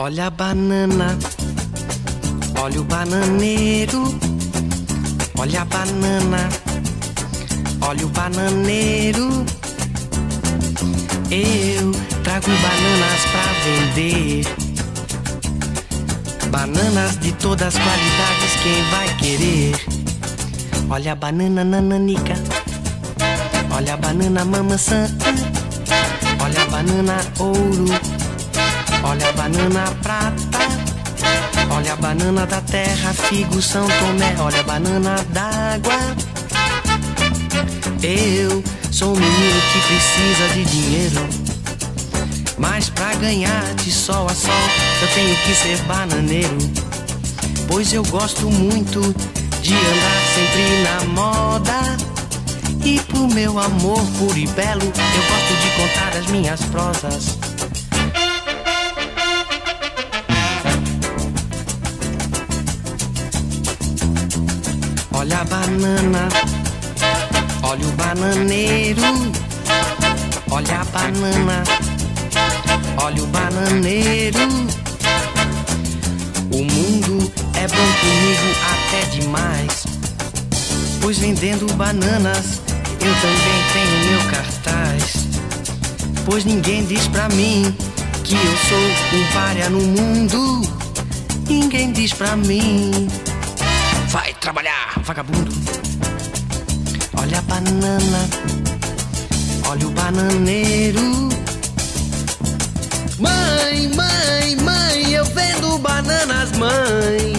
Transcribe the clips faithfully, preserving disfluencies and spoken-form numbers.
Olha a banana, olha o bananeiro. Olha a banana, olha o bananeiro. Eu trago bananas pra vender. Bananas de todas as qualidades, quem vai querer? Olha a banana nananica, olha a banana maçã. Olha a banana ouro, olha a banana prata, olha a banana da terra, figo, São Tomé, olha a banana d'água. Eu sou um menino que precisa de dinheiro, mas pra ganhar de sol a sol eu tenho que ser bananeiro, pois eu gosto muito de andar sempre na moda. E pro meu amor puro e belo, eu gosto de contar as minhas prosas. Olha a banana, olha o bananeiro. Olha a banana, olha o bananeiro. O mundo é bom comigo até demais, pois vendendo bananas eu também tenho meu cartaz. Pois ninguém diz pra mim que eu sou um pária no mundo. Ninguém diz pra mim: vai trabalhar, vagabundo. Olha a banana, olha o bananeiro. Mãe, mãe, mãe, eu vendo bananas, mãe.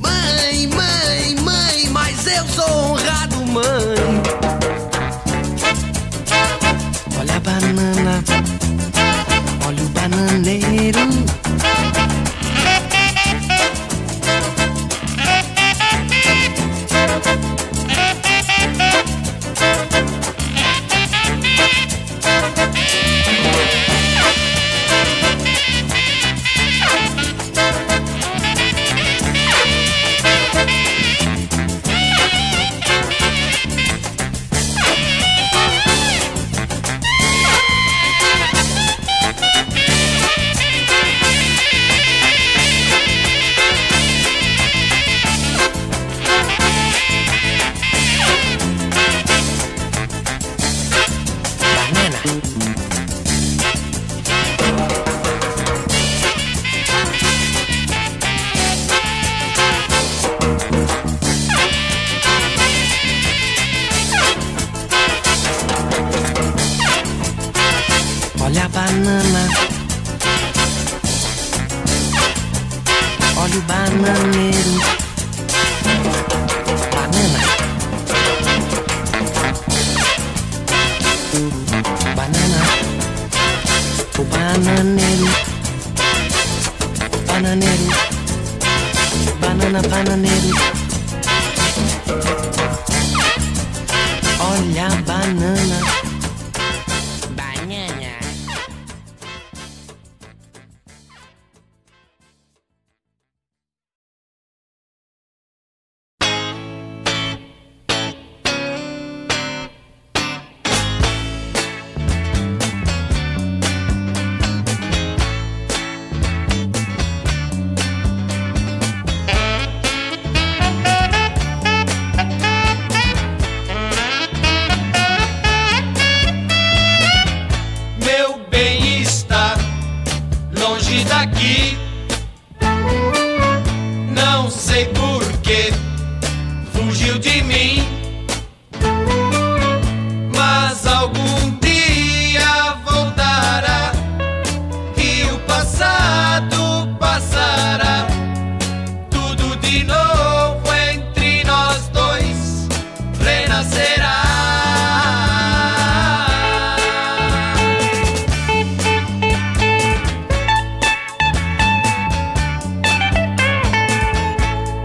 Mãe, mãe, mãe, mas eu sou honrado, mãe. Olha a banana, olha o bananeiro. Olha a banana, olha o bananeiro. Banana, banana, o bananeiro, bananeiro, banana, bananeiro. Olha a banana.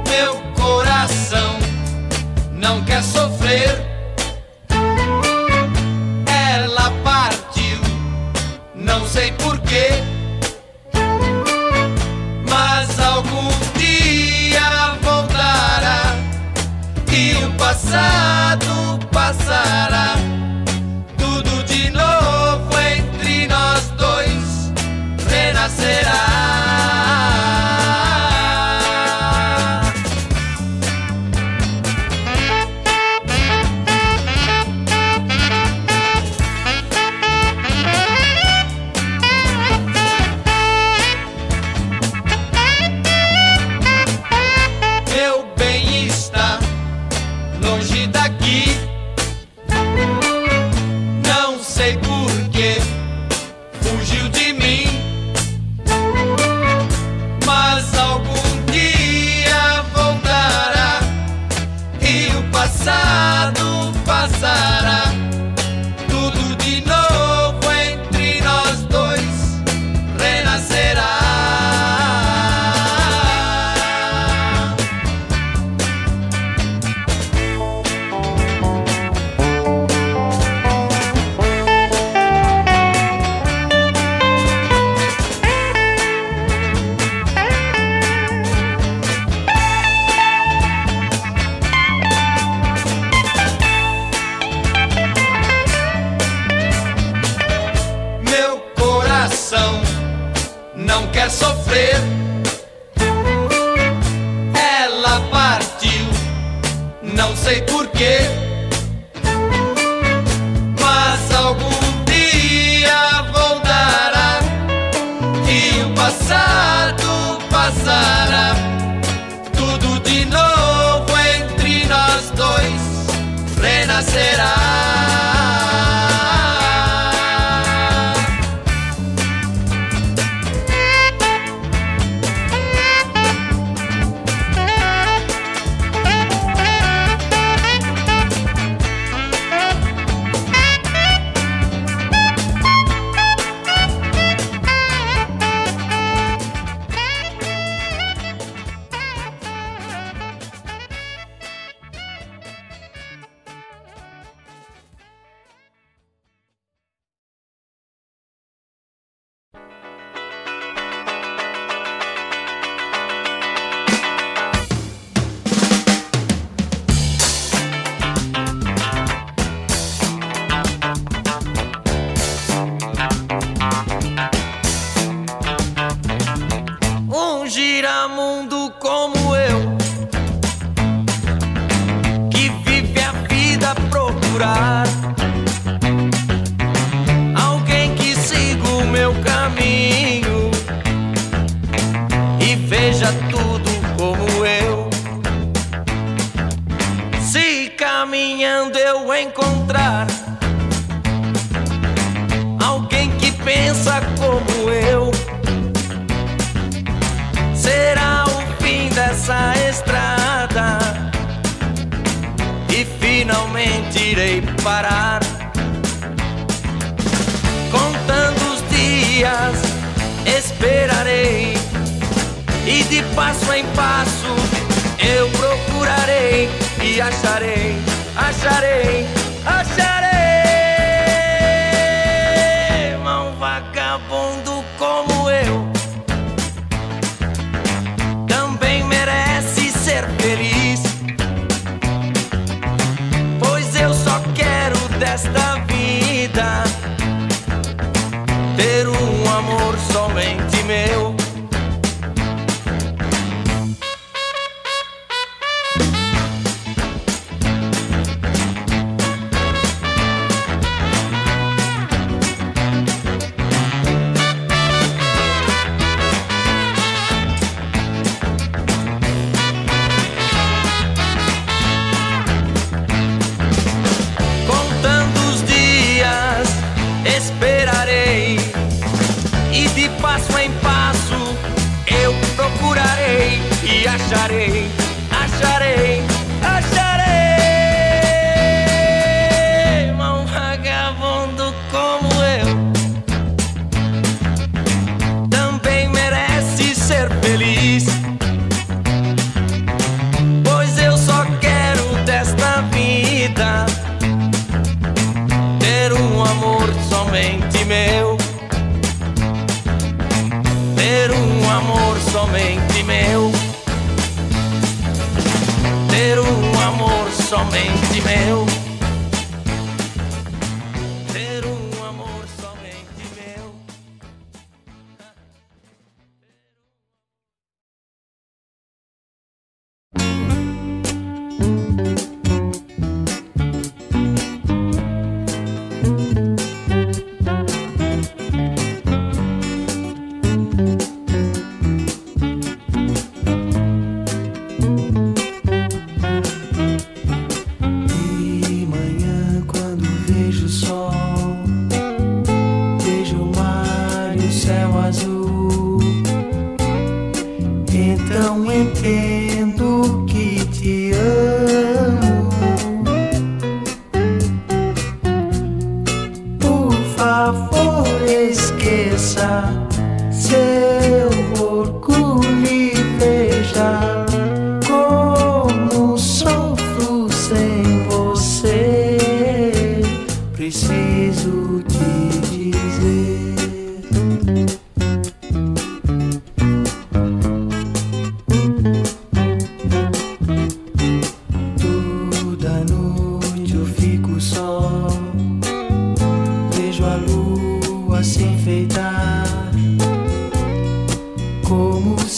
Meu coração sei porquê, mas algum dia voltará e o passado passará. Tudo de novo entre nós dois renascerá.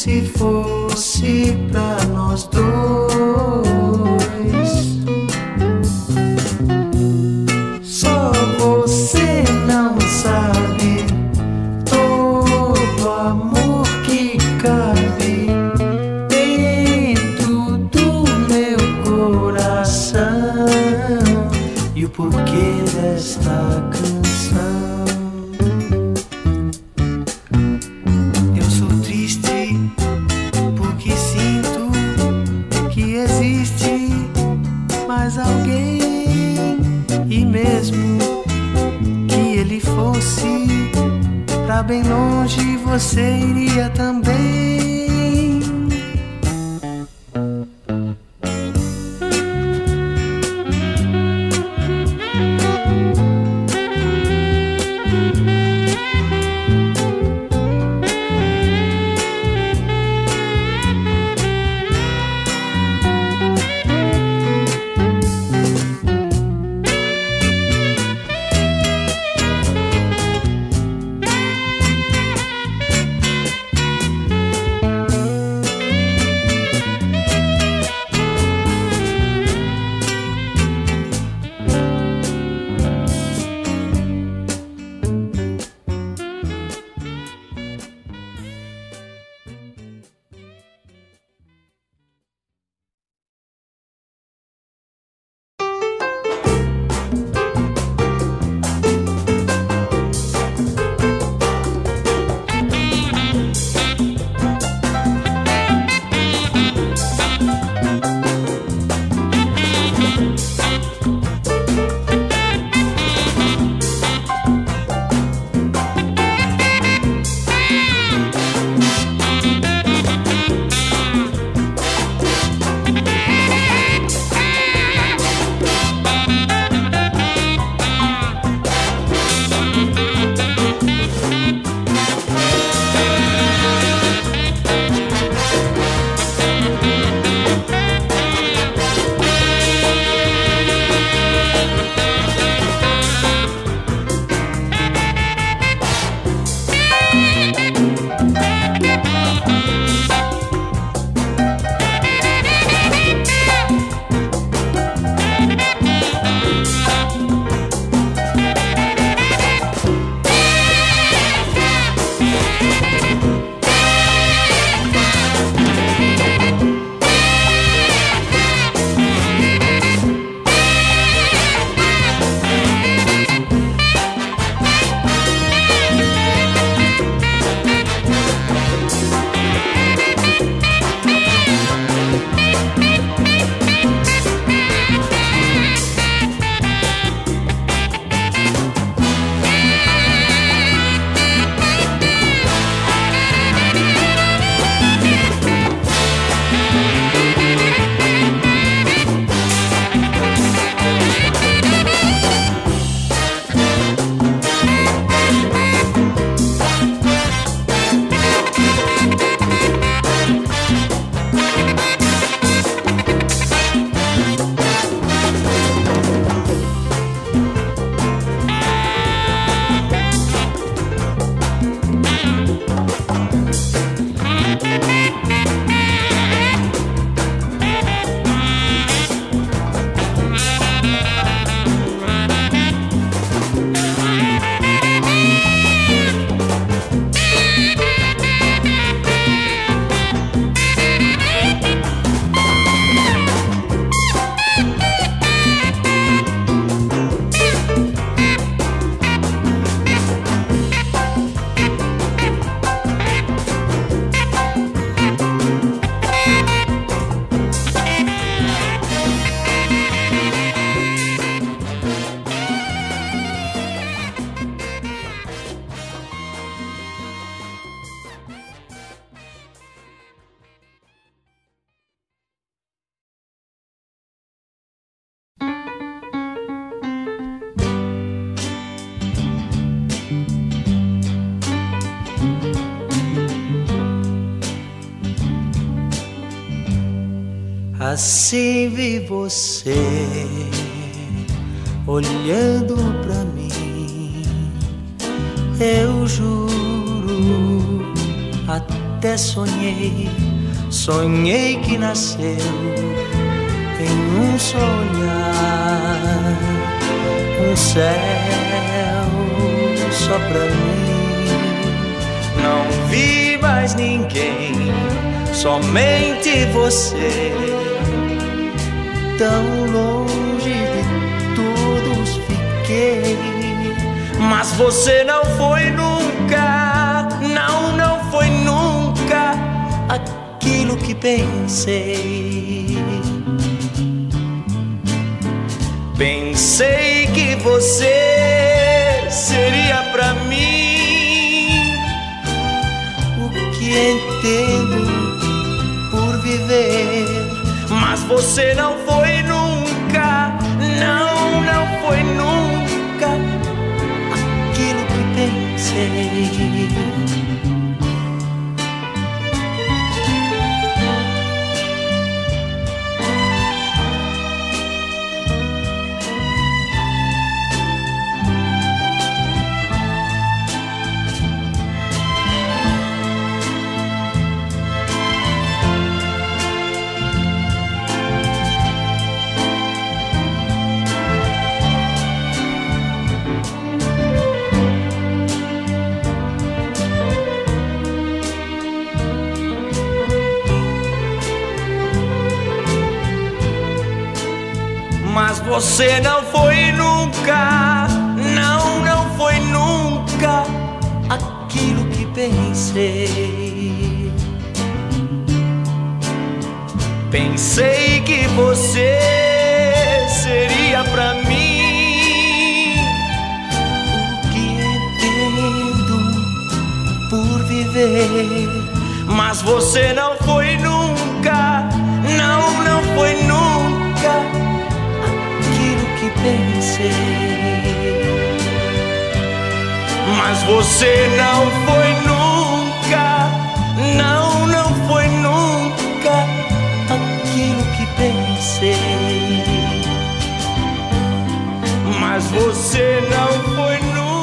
Se fosse pra nós dois, pra bem longe você iria também. Assim vi você olhando pra mim, eu juro, até sonhei, sonhei que nasceu em um só olhar, um céu só pra mim. Não vi mais ninguém, somente você. Tão longe de todos fiquei, mas você não foi nunca, não, não foi nunca aquilo que pensei. Pensei que você seria pra mim entendo por viver, mas você não foi nunca, não, não foi nunca aquilo que pensei. Mas você não foi nunca, não, não foi nunca aquilo que pensei. Pensei que você seria pra mim o que entendo por viver, mas você não foi nunca, não, não foi nunca pensei. Mas você não foi nunca, não, não foi nunca aquilo que pensei. Mas você não foi nunca.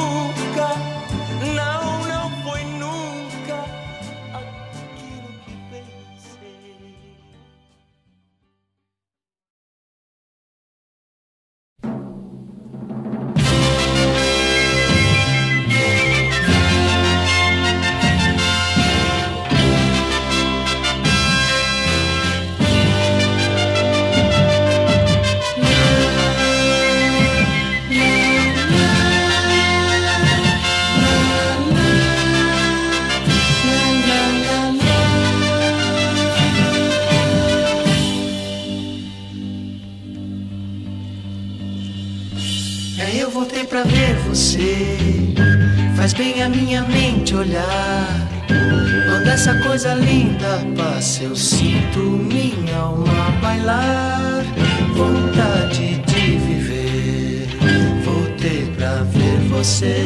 Faz bem a minha mente olhar quando essa coisa linda passa, eu sinto minha alma bailar. Vontade de viver, voltei pra ver você.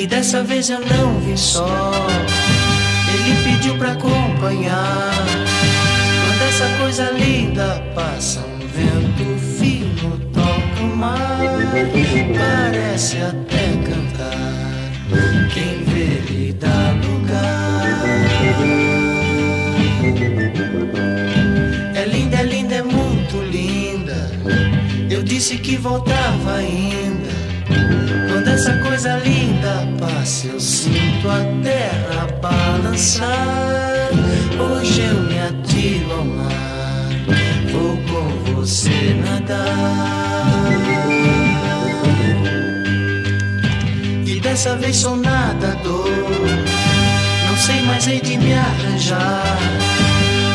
E dessa vez eu não vim só, ele pediu pra acompanhar. Quando essa coisa linda passa, um vento fino toca o mar, parece até cantar, quem vê lhe dá lugar. É linda, é linda, é muito linda, eu disse que voltava ainda. Quando essa coisa linda passa, eu sinto a terra balançar. Hoje eu me atiro ao mar, vou com você nadar. E dessa vez sou nadador, não sei mais hei de me arranjar.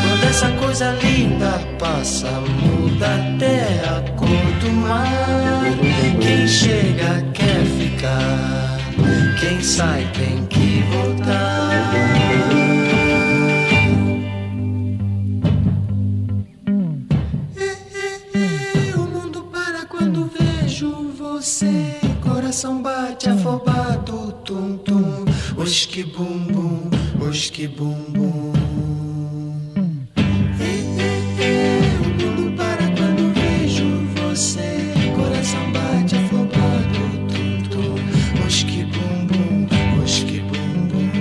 Quando essa coisa linda passa, muda até a cor do mar. Quem chega quer ficar, quem sai tem que voltar. Coração bate afobado, tum tum, os que bum bum, os que bum bum. E, e, e, o mundo para quando vejo você. Coração bate afobado, tum tum, os que bum bum, os que bum bum.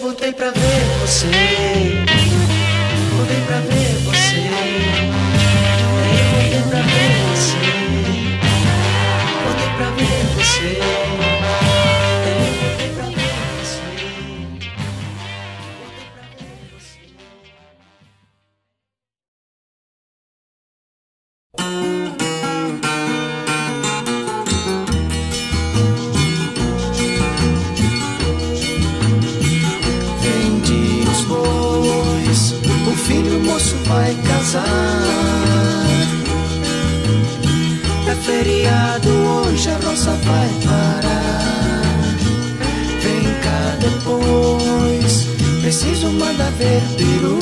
Voltei pra ver você, eu voltei pra ver você. ver peru.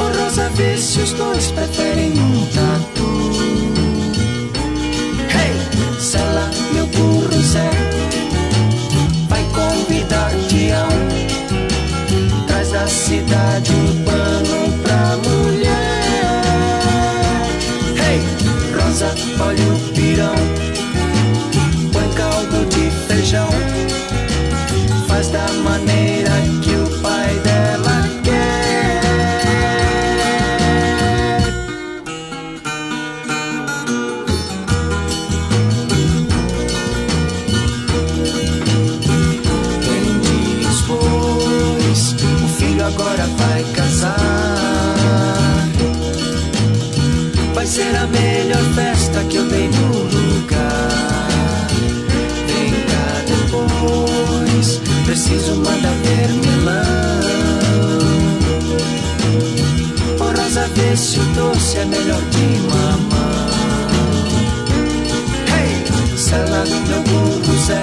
O Rosa vê se os dois preferem um tatu. Hey, Sela, meu burro Zé, vai convidar Tião. Traz da cidade um pano pra mulher. Hey, Rosa, olha o pirão, põe caldo de feijão. Faz da maneira que o pai dela quer. Tem dias pois, o filho agora vai casar. Vai ser a melhor festa que eu dei no lugar. Vem cá depois, preciso mandar ver melão. O Rosa vê se o doce é melhor de mamão. Hey! Sela, meu burro Zé,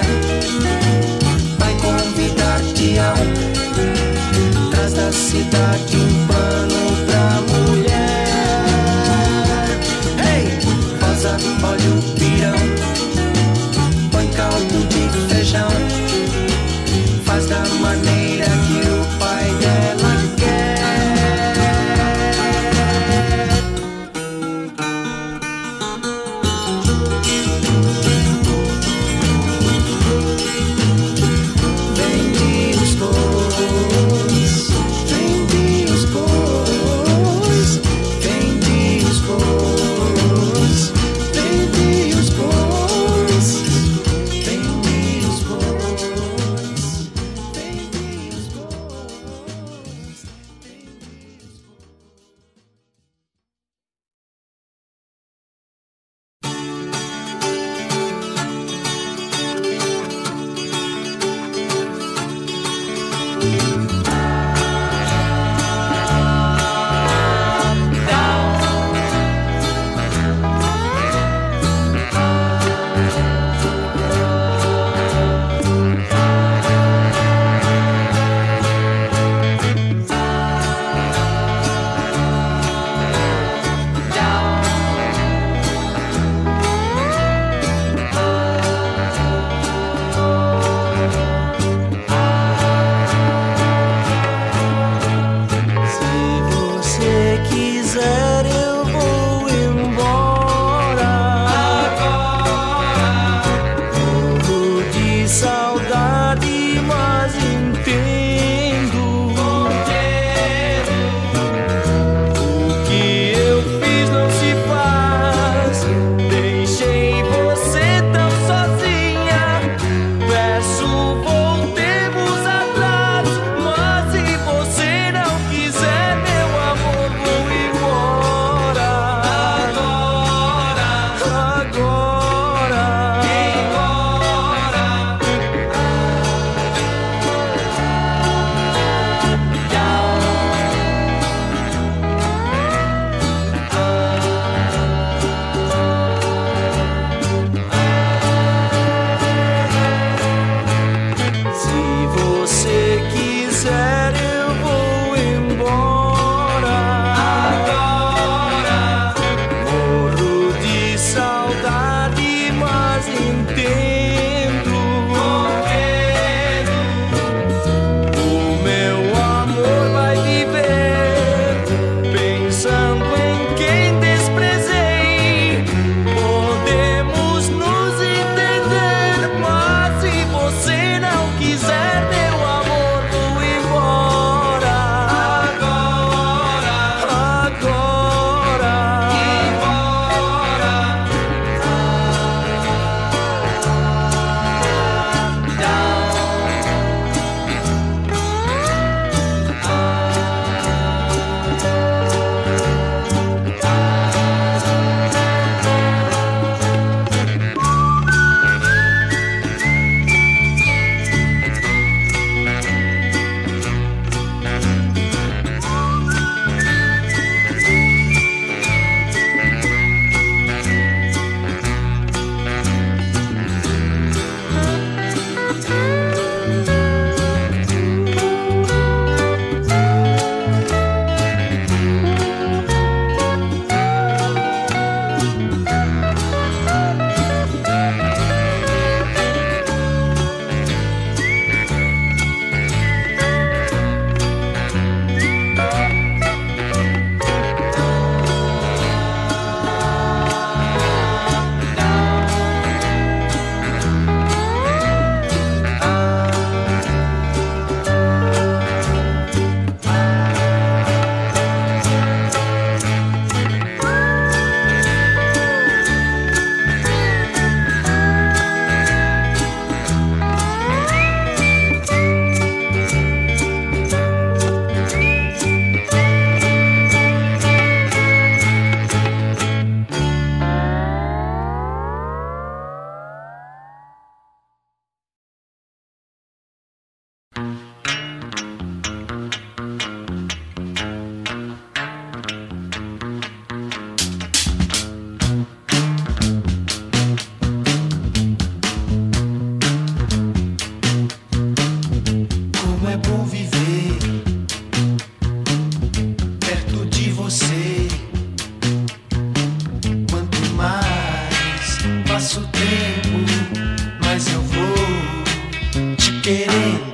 vai convidar Tião. Traz da cidade um pano pra mulher. Hey! Rosa, olha o pirão, põe caldo de feijão. Faz da maneira que o pai dela quer. Vendi os bois, vendi os bois, vendi os bois, vendi os bois, vendi os bois. passa o tempo, mas eu vou te querendo,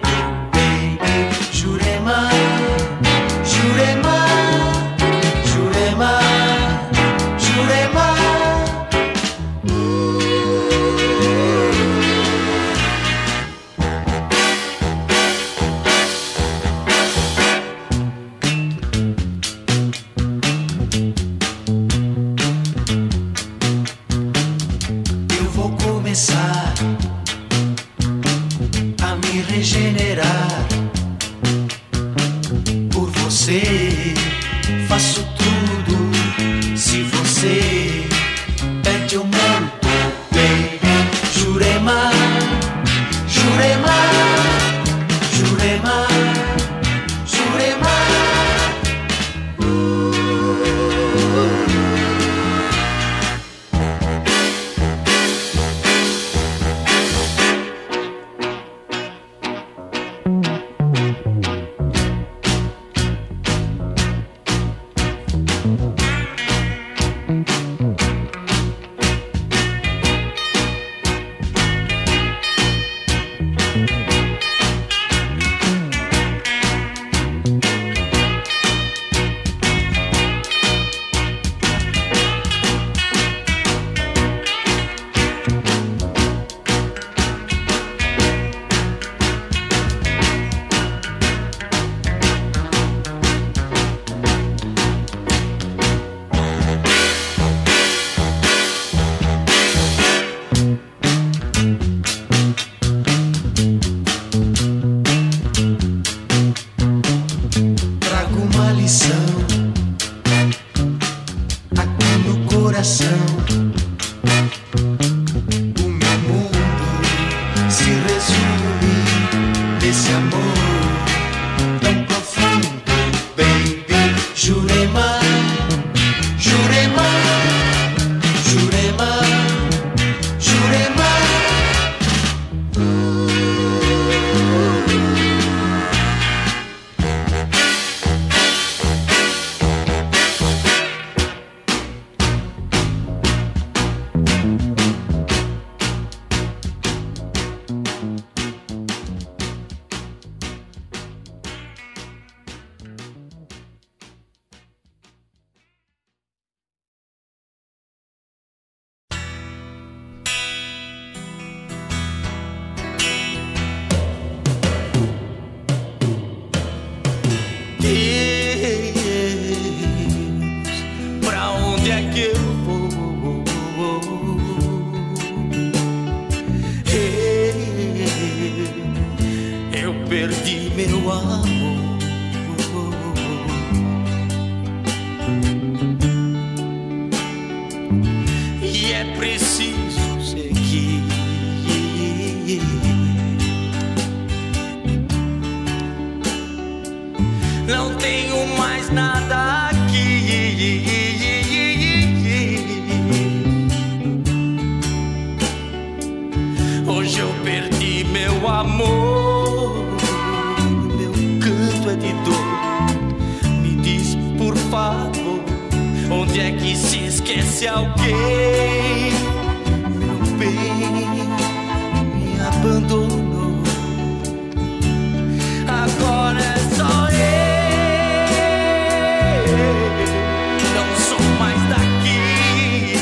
baby. Jurema, Jurema, Jurema, Jurema. A me regenerar por você, faço tudo se você pede o manto, baby. Jurema, Jurema, Jurema, Jurema. Aqui no coração, o meu mundo se resume nesse amor tão profundo, baby. Jurema, Jurema, Jurema, Jurema. Perdi meu amor. E é preciso seguir. Não tenho mais nada aqui. Hoje eu perdi meu amor. Me diz, por favor, onde é que se esquece alguém? Meu bem me abandonou, agora é só eu. Não sou mais daqui,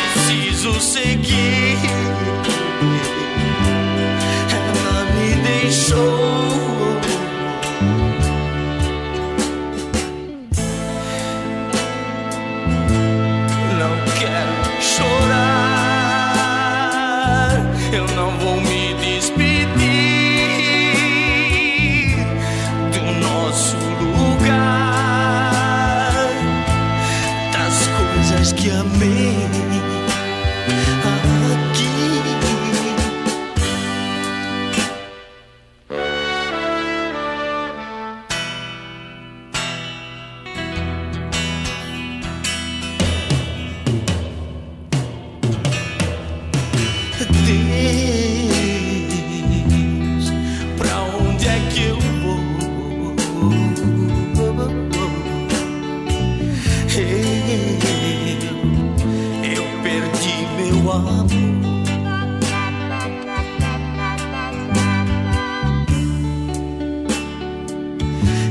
preciso seguir. Ela me deixou. Que amei aqui. meu amor.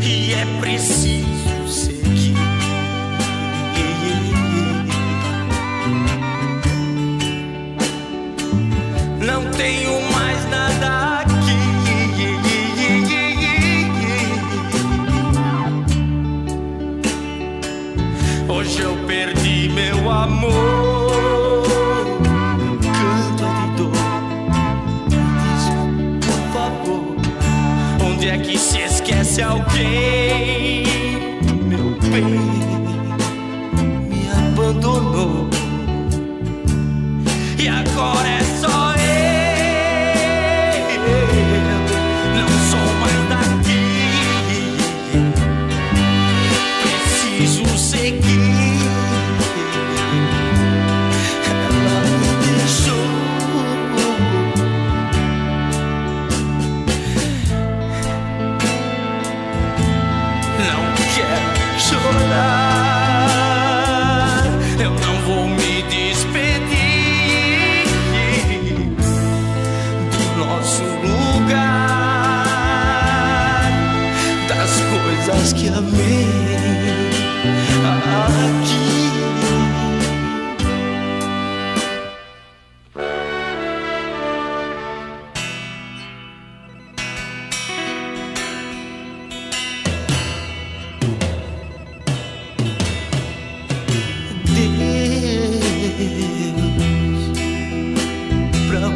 E é preciso seguir, não tenho mais nada aqui. Hoje eu perdi meu amor. Onde é que se esquece alguém? Meu bem me abandonou e agora é só eu. Não sou mais daqui, preciso seguir. Ela me deixou. Eu não vou me despedir do nosso lugar, das coisas que amei aqui.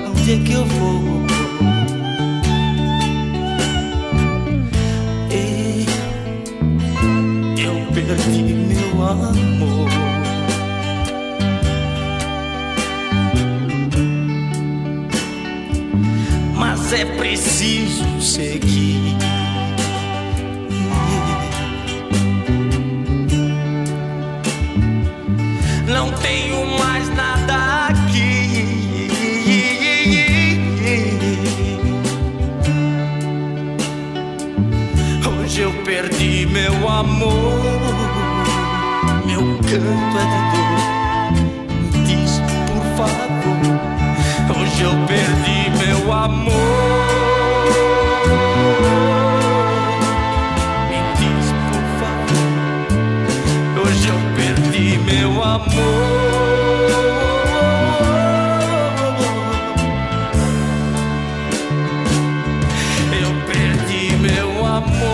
Onde é que eu vou? Ei, eu perdi meu amor. Mas é preciso seguir, não tenho mais nada aqui. Hoje eu perdi meu amor. Meu canto é de dor, me diz por favor. Hoje eu perdi meu amor. Me diz por favor. Hoje eu perdi meu amor. Eu perdi meu amor.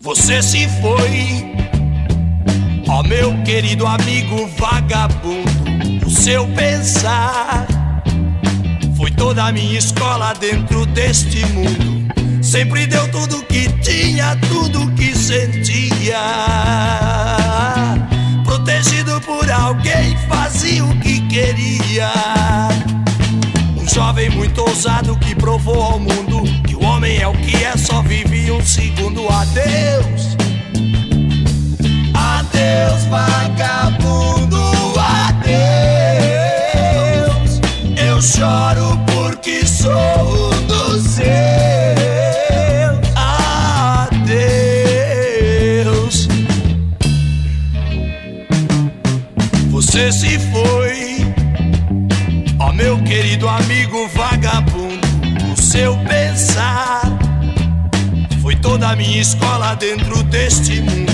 Você se foi, ó meu querido amigo vagabundo. O seu pensar foi toda a minha escola dentro deste mundo. Sempre deu tudo que tinha, tudo que sentia. Protegido por alguém, fazia o que queria. Um jovem muito ousado que provou ao mundo que o homem é o que é, só vive um segundo. Adeus, adeus vagabundo, adeus. Eu choro porque sou do seu. Adeus. Você se foi, ó meu querido amigo vagabundo. O seu pensar foi toda a minha escola dentro deste mundo.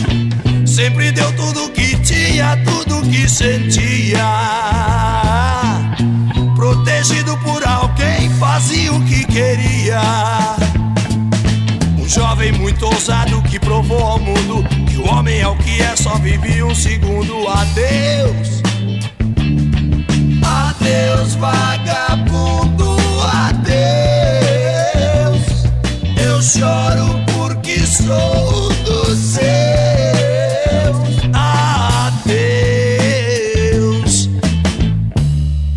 Sempre deu tudo que tinha, tudo que sentia. Protegido por alguém, fazia o que queria. Um jovem muito ousado que provou ao mundo que o Homem é o que é, só vive um segundo. Adeus, adeus vagabundo, adeus. Eu choro porque sou do seu. Adeus. Adeus vagabundo,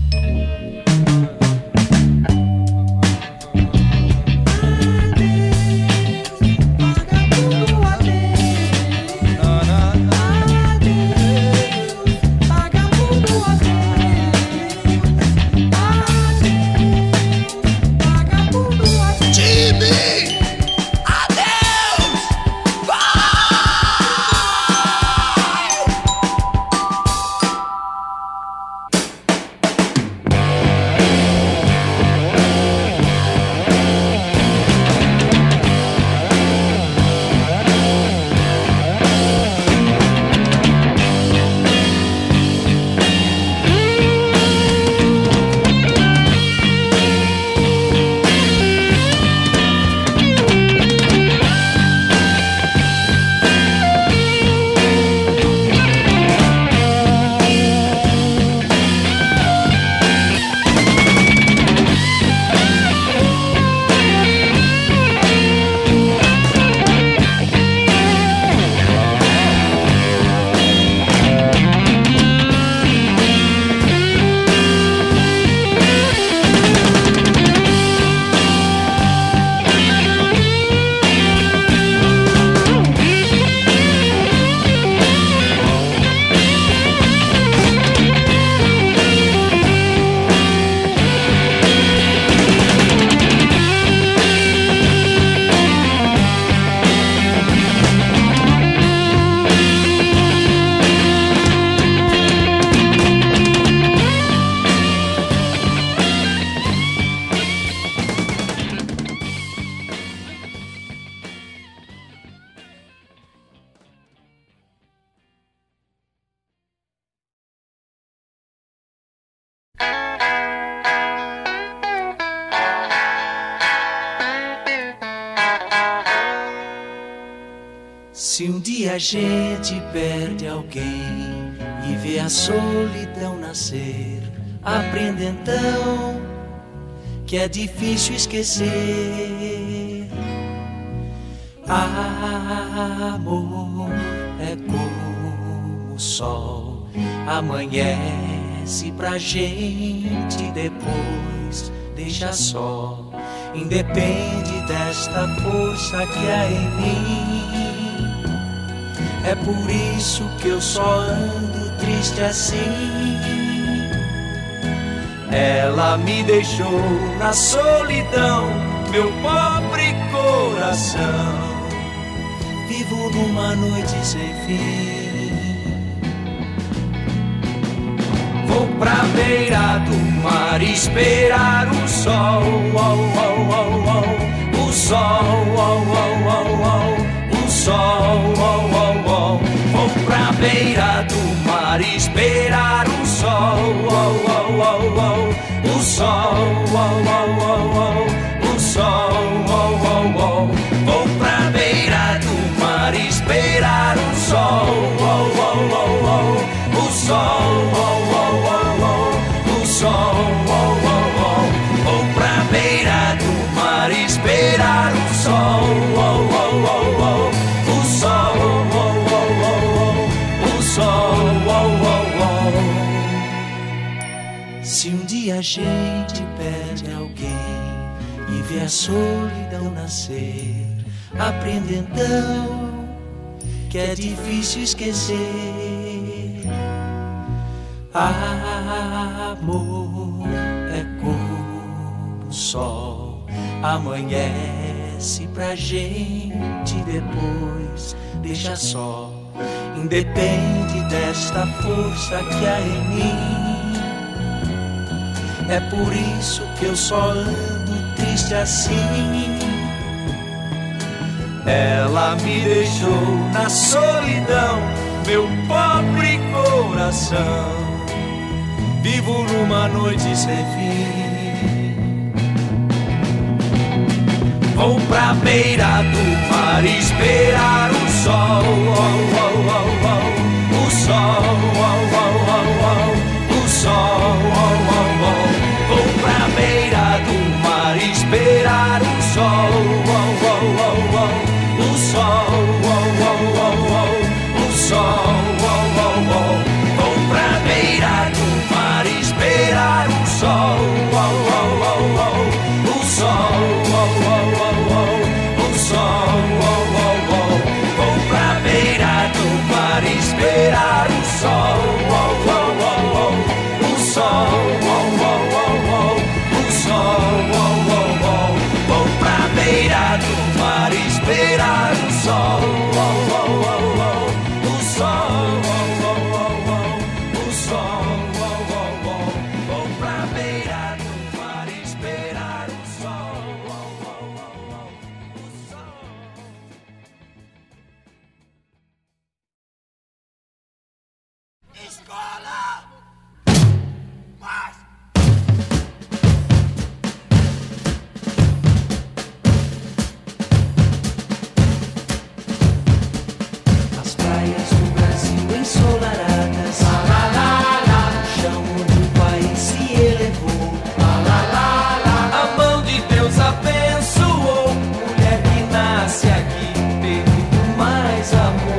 adeus. Na, na, na. Adeus vagabundo, adeus. Se um dia a gente perde alguém e vê a solidão nascer, aprenda então que é difícil esquecer. Amor é como o sol, amanhece pra gente e depois deixa só. Independe desta força que há em mim, é por isso que eu só ando triste assim. Ela me deixou na solidão, meu pobre coração. Vivo numa noite sem fim. Vou pra beira do mar esperar o sol, oh, oh, oh, oh. O sol, oh, oh, oh, oh. O sol, oh, oh, oh. Vou pra beira do mar esperar o sol, oh, oh, oh, oh. O sol, oh, oh, oh, oh. O sol, oh, oh, oh. Vou pra beira do mar esperar o sol, oh, oh, oh, oh. O sol, oh, oh, oh, oh. O sol, oh, oh, oh. Vou pra beira do mar esperar o sol, oh, oh, oh. Se um dia a gente perde alguém e vê a solidão nascer, aprenda então que é difícil esquecer. Amor é como o sol, amanhece pra gente e depois deixa só. Independe desta força que há em mim, é por isso que eu só ando triste assim. Ela me deixou na solidão, meu pobre coração. Vivo numa noite sem fim. vão pra beira do mar esperar o sol, oh, oh, oh, oh, o sol, oh, oh, oh, oh, o sol, oh, oh, oh. Vão pra beira do mar esperar o sol, oh, oh, oh, oh, o sol, oh, oh, oh, oh, o sol, oh, oh, oh. Vão pra beira do mar esperar o sol, oh, oh, oh, oh, o sol. Esperar o sol, oh, oh, oh, oh, o sol, oh, oh, oh, oh, o sol, oh, oh, oh. Vou pra beira do mar esperar o sol, oh, oh, oh, oh, o sol, oh, oh, oh, oh, o sol, oh, oh, oh. Vou pra beira do mar esperar o sol, oh, oh, oh, oh, o sol. Escola! Mas... As praias do Brasil ensolaradas, lá, lá, lá, lá. O chão do país se elevou, lá, lá, lá, lá. A mão de Deus abençoou, mulher que nasce aqui tem muito mais amor.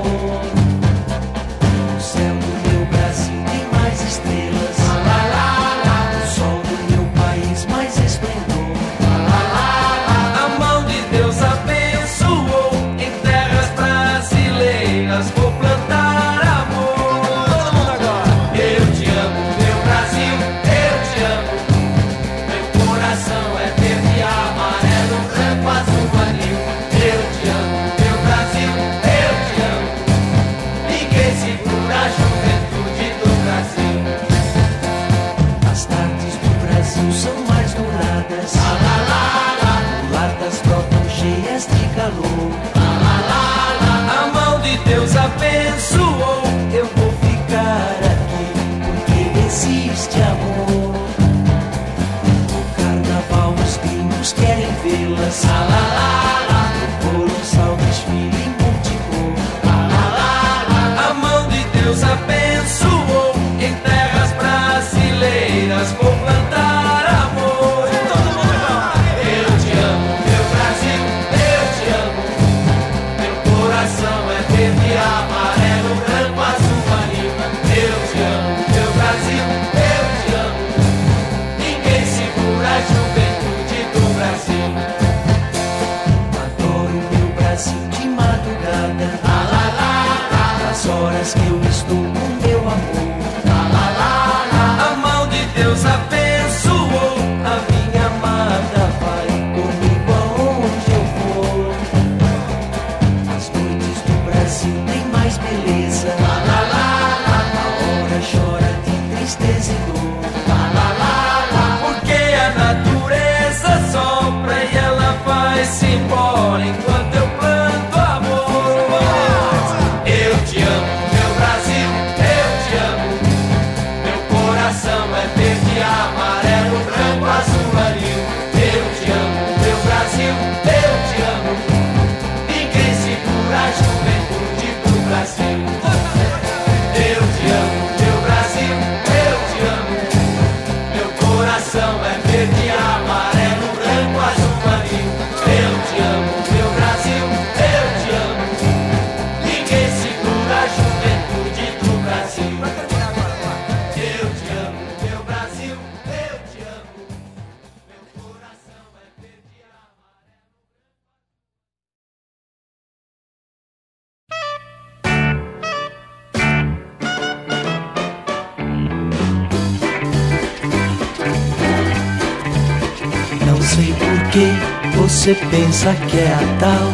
Você pensa que é a tal,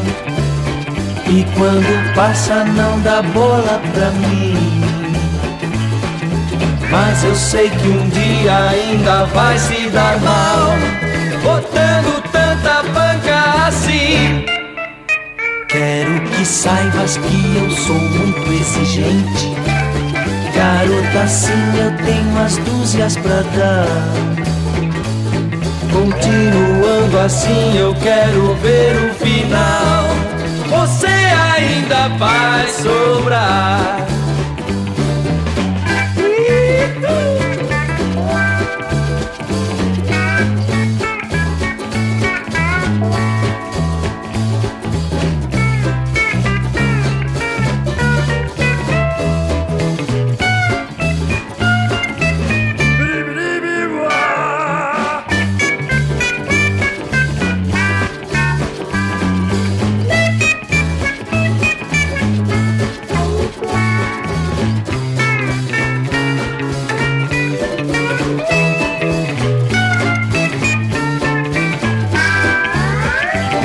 e quando passa não dá bola pra mim. Mas eu sei que um dia ainda vai se dar mal, botando tanta banca assim. Quero que saibas que eu sou muito exigente, garota, sim, eu tenho as dúzias pra dar. Continuando assim eu quero ver o final. Você ainda vai sobrar.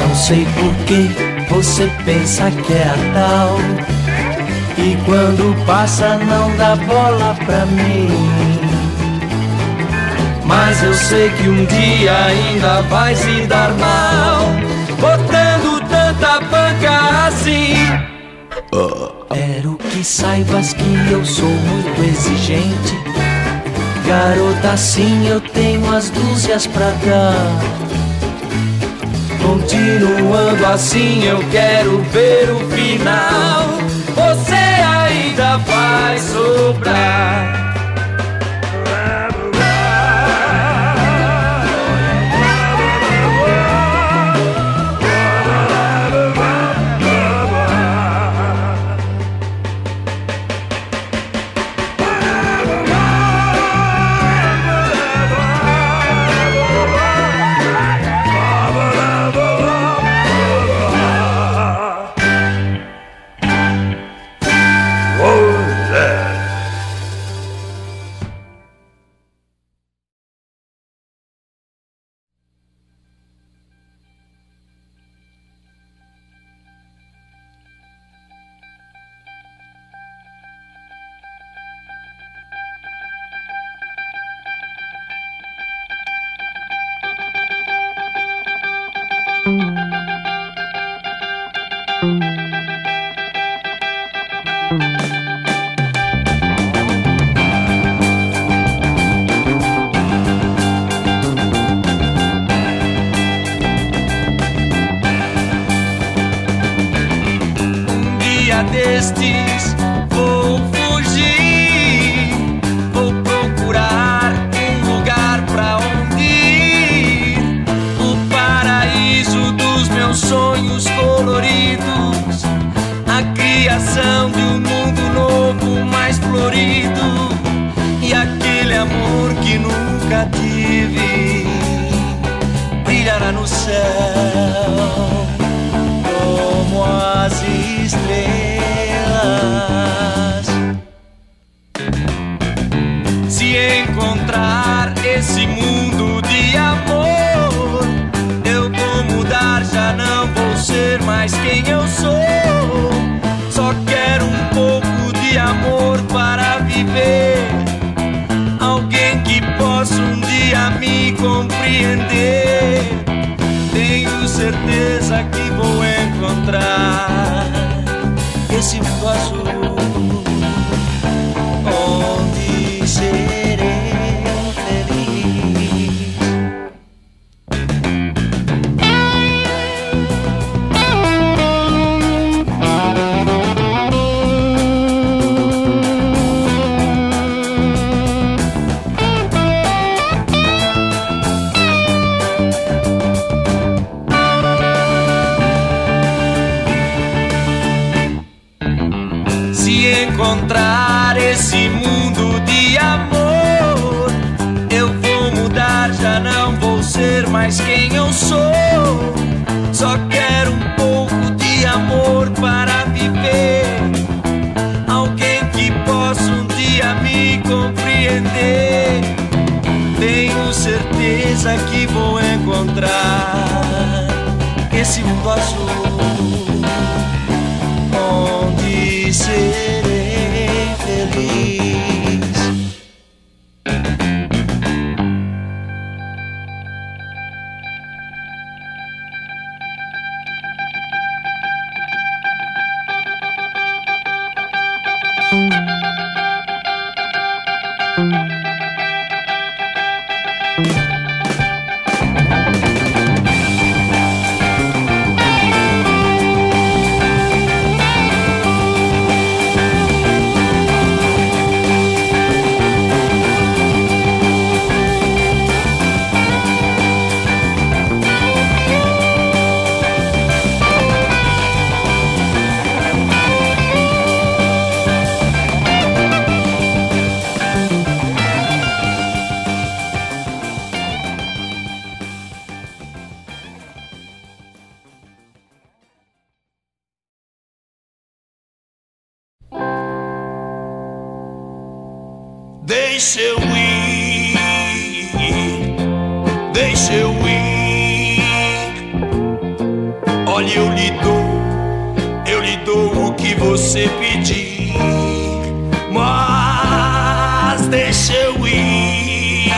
Não sei por que você pensa que é a tal, e quando passa não dá bola pra mim. Mas eu sei que um dia ainda vai se dar mal, botando tanta banca assim. Quero que saibas que eu sou muito exigente, garota, assim eu tenho as dúzias pra dar. Continuando assim eu quero ver o final. Você ainda vai sobrar. Deixa eu ir, deixa eu ir. Olha, eu lhe dou, eu lhe dou o que você pedir. Mas deixa eu ir,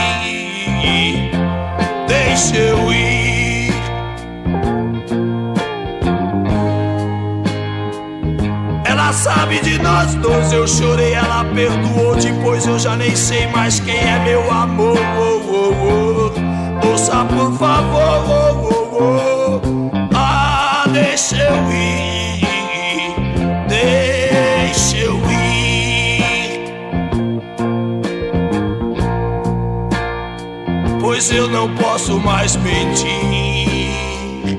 deixa eu ir. Ela sabe de nós dois, eu chorei, ela perdoou. Depois eu já nem sei mais quem é meu amor. Oh, oh, oh. Ouça por favor, oh, oh, oh. Ah, deixa eu ir, deixa eu ir, pois eu não posso mais mentir.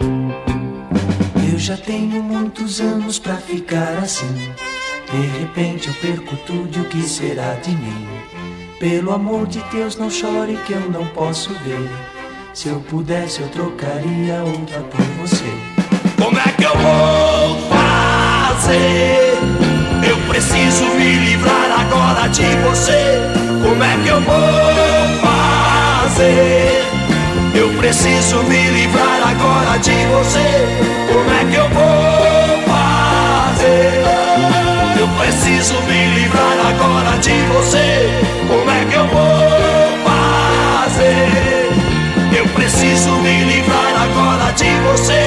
Eu já tenho muitos anos pra ficar assim. De repente eu perco tudo, o que será de mim? Pelo amor de Deus, não chore que eu não posso ver. Se eu pudesse eu trocaria outra por você. Como é que eu vou fazer? Eu preciso me livrar agora de você. Como é que eu vou fazer? Eu preciso me livrar agora de você. Como é que eu vou fazer? Eu preciso me livrar agora de você. Como é que eu vou fazer? Eu preciso me livrar agora de você.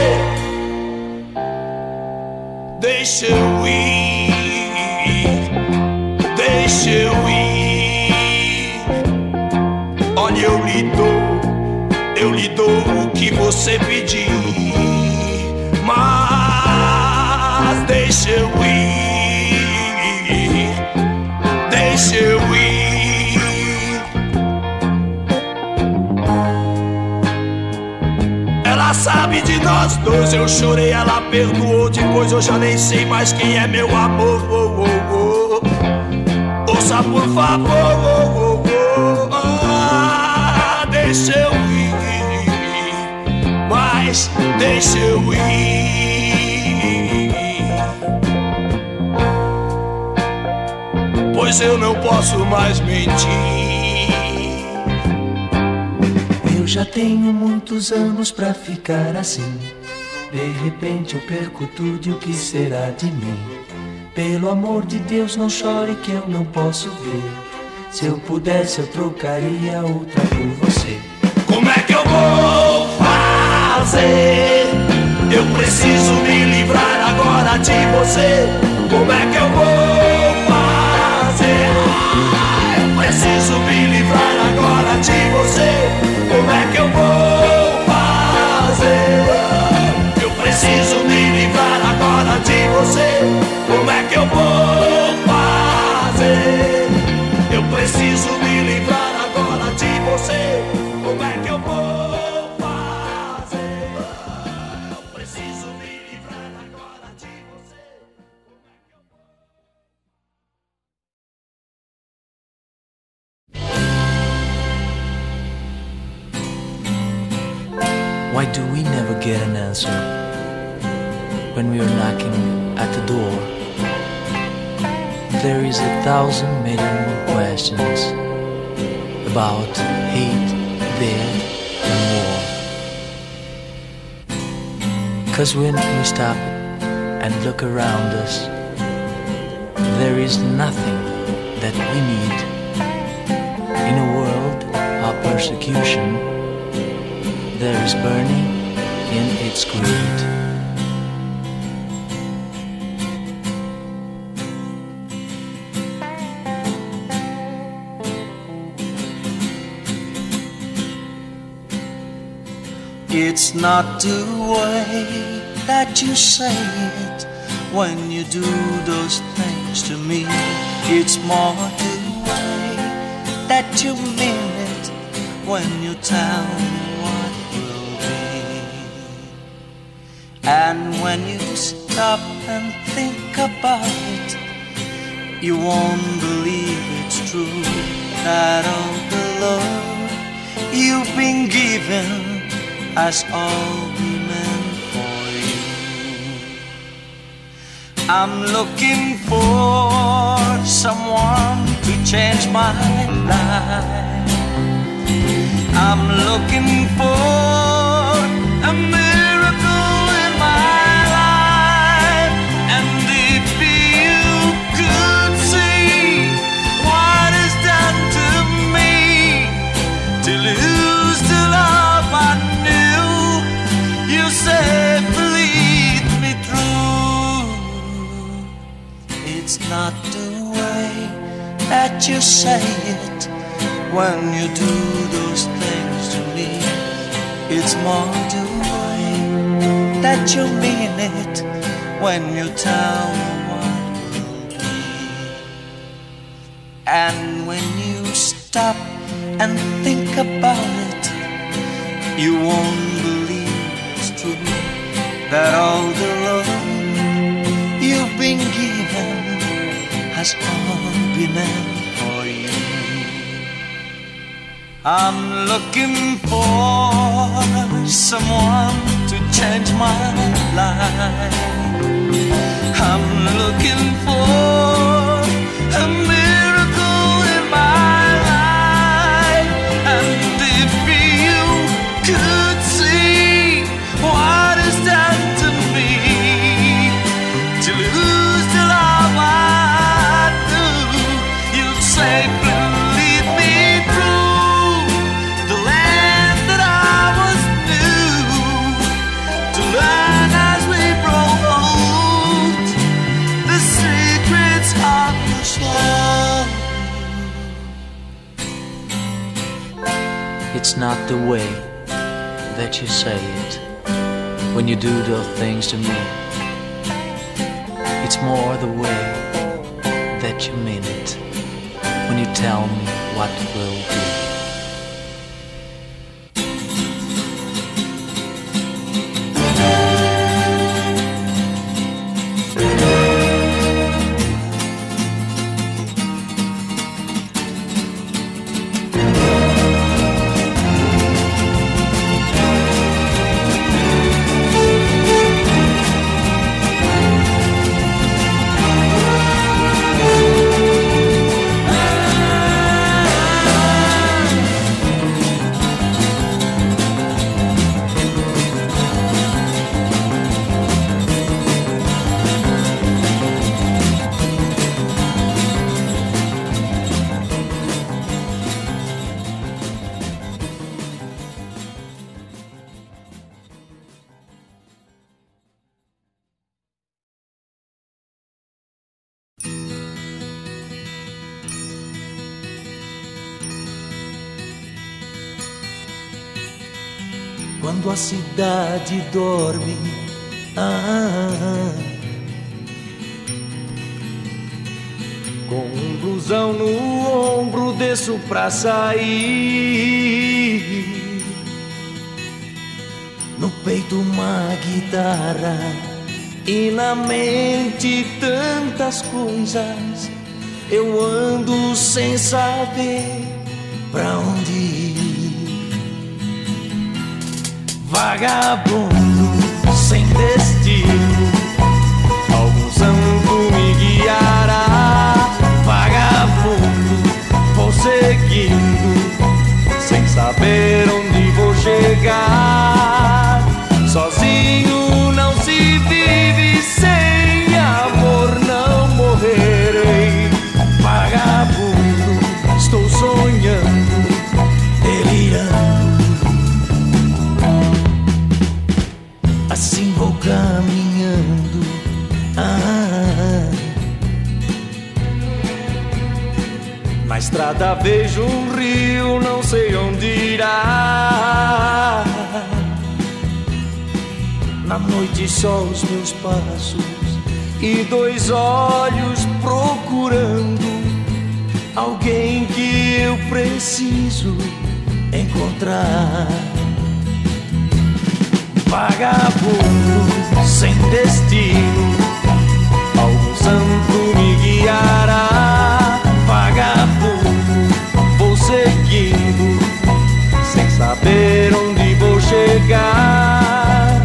Deixa eu ir, deixa eu ir. Olha, eu lhe dou, eu lhe dou o que você pedir. Mas deixa eu ir, deixa eu ir. Ela sabe de nós dois, eu chorei, ela perdoou. Depois eu já nem sei mais quem é meu amor. Oh, oh, oh. Ouça por favor, oh, oh, oh. Ah, deixa eu ir, mas deixa eu ir, pois eu não posso mais mentir. Eu já tenho muitos anos pra ficar assim. De repente eu perco tudo, e o que será de mim? Pelo amor de Deus, não chore que eu não posso ver. Se eu pudesse eu trocaria outra por você. Como é que eu vou fazer? Eu preciso me livrar agora de você. Como é que eu vou fazer? Eu preciso me livrar agora de você. Como é que eu vou fazer? Eu preciso me livrar agora de você. Como é que eu vou fazer? Eu preciso me livrar agora de você. Como é que eu vou? Why do we never get an answer when we are knocking at the door? There is a thousand million questions about hate, death, and war. Cause when we stop and look around us, there is nothing that we need in a world of persecution. There is burning in its greed. It's not the way that you say it when you do those things to me. It's more the way that you mean it when you tell me. And when you stop and think about it, you won't believe it's true that all the love you've been given has all been meant for you. I'm looking for someone to change my life. I'm looking for a miracle in my life, and if you could see what is done to me, to lose the love I knew, you said lead me through. It's not the way that you say it when you do those things to me. It's more the way that you mean it when you tell me what will be. And when you stop and think about it, you won't believe it's true that all the love you've been given has all been empty. I'm looking for someone to change my life. I'm looking for a miracle in my life, and if you could see what is done to me, to lose the love I do, you'd say. It's not the way that you say it when you do those things to me. It's more the way that you mean it when you tell me what will be. Quando a cidade dorme, ah, ah, ah, com um blusão no ombro desço pra sair, no peito uma guitarra e na mente tantas coisas. Eu ando sem saber pra onde ir. Vagabundo, sem destino, algum santo me guiará. Vagabundo, vou seguindo, sem saber onde vou chegar. Sozinho não se vive, sem amor não morrerei. Vagabundo, estou sonhando, delirando. Assim vou caminhando, ah, ah, ah. Na estrada vejo um rio, não sei onde irá. Na noite só os meus passos e dois olhos procurando alguém que eu preciso encontrar. Vagabundo, sem destino, algum santo me guiará. Vagabundo, vou seguindo, sem saber onde vou chegar.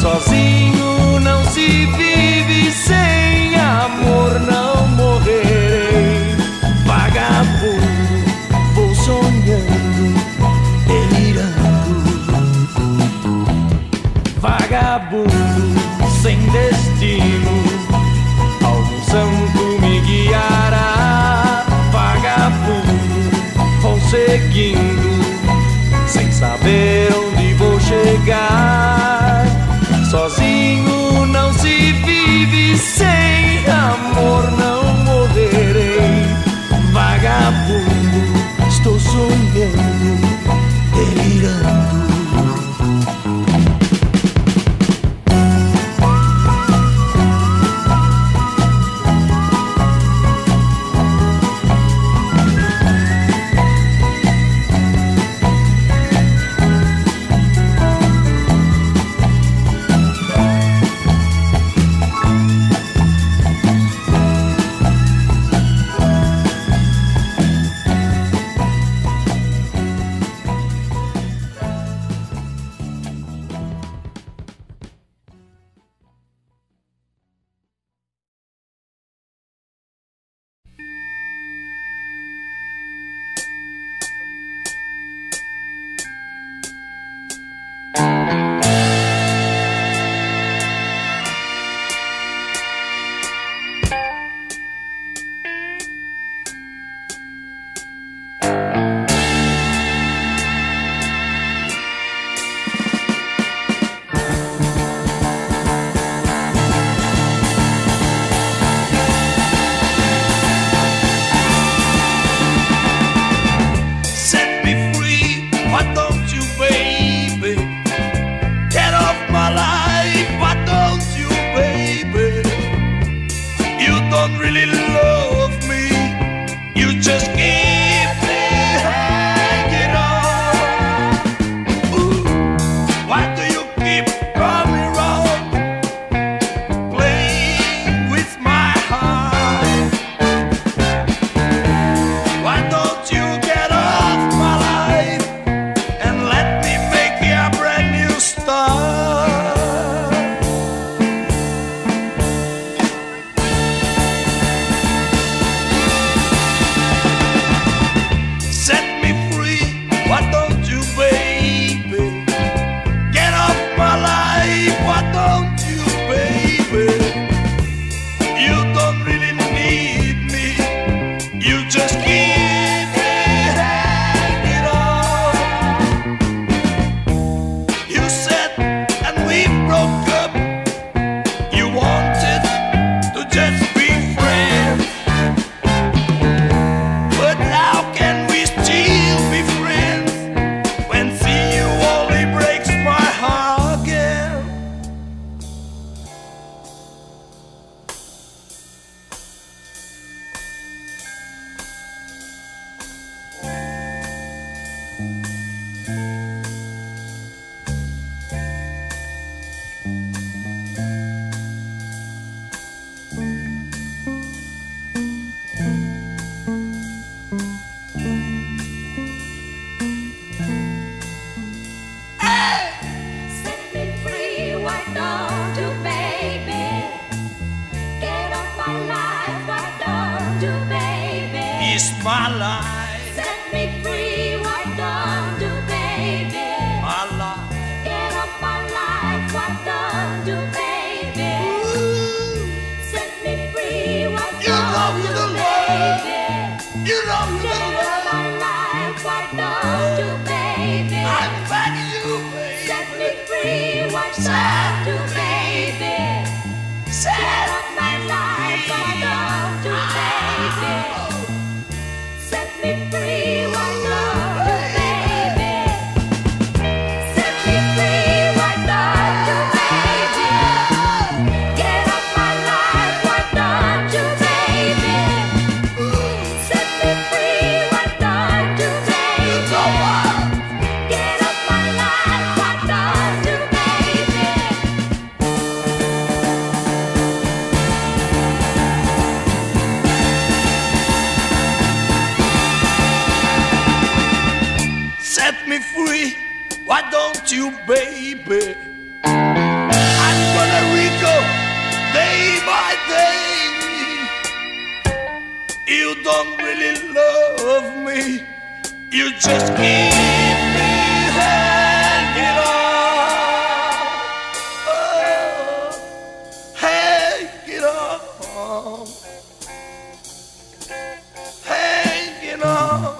Sozinho não se vive, sem amor não morrerei. Vagabundo, seguindo, sem saber onde vou chegar. Sozinho não se vive, sem amor não morrerei. Vagabundo, estou sonhando, delirando. Hang it on.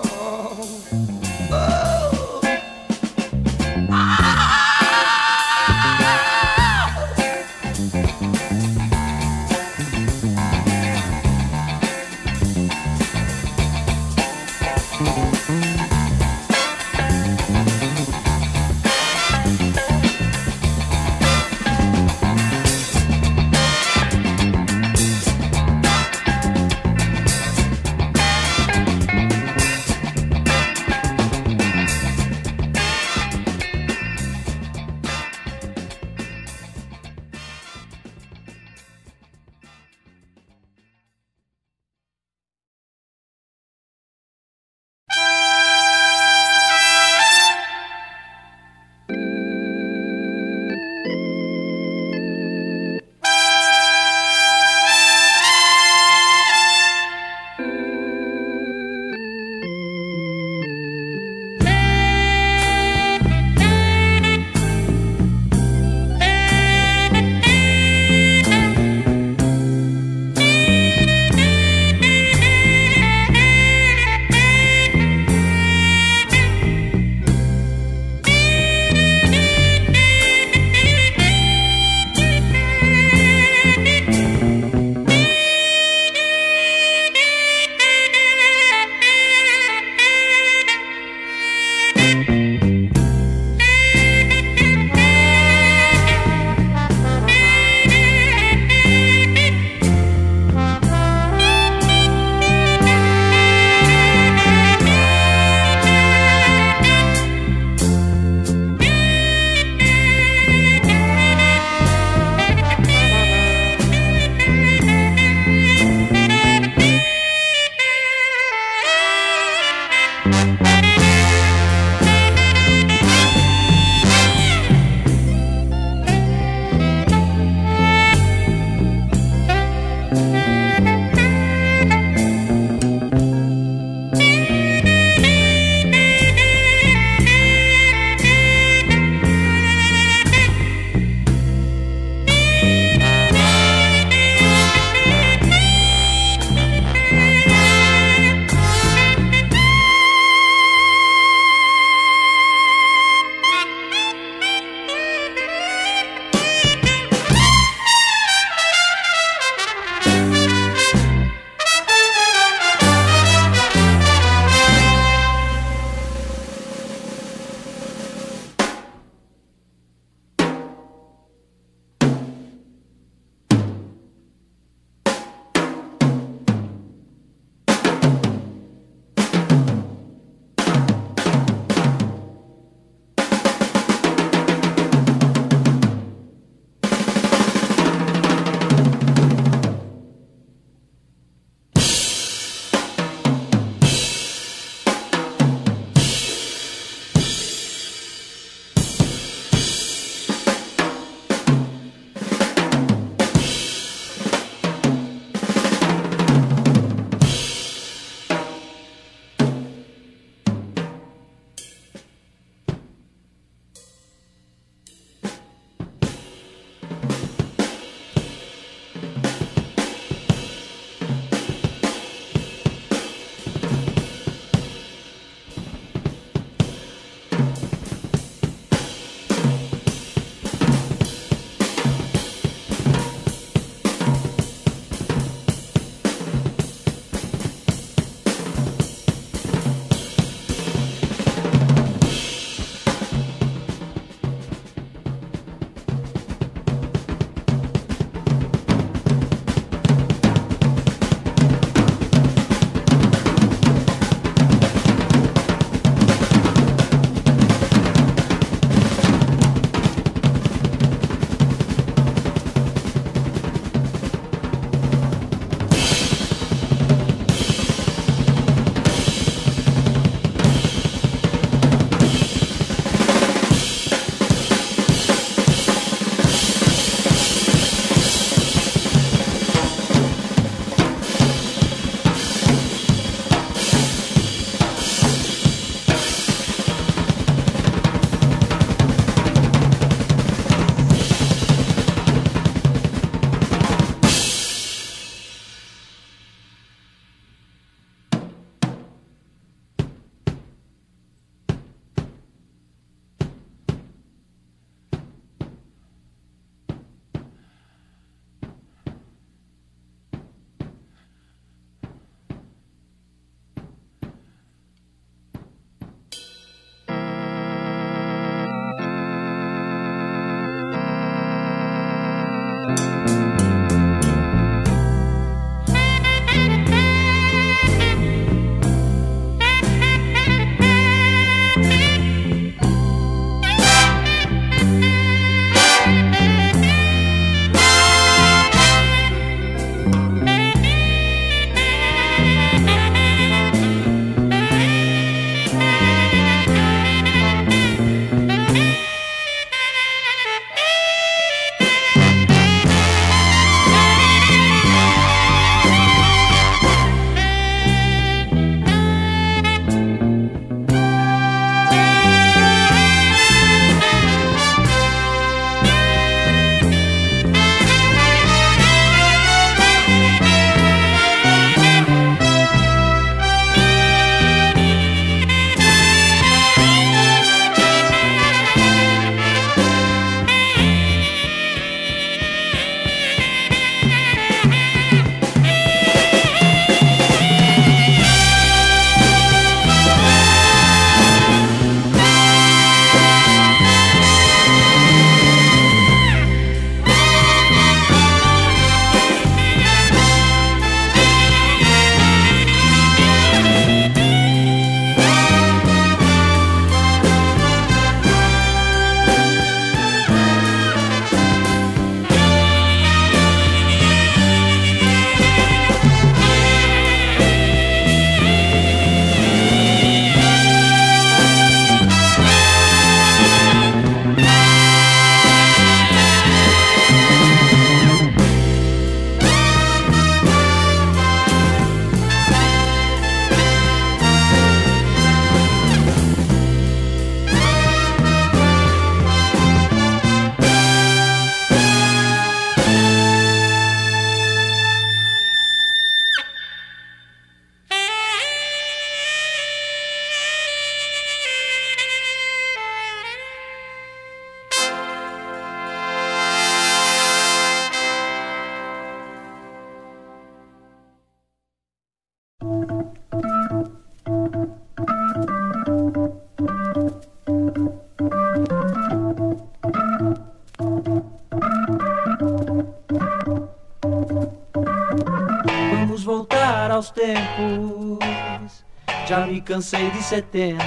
cansei de setenta.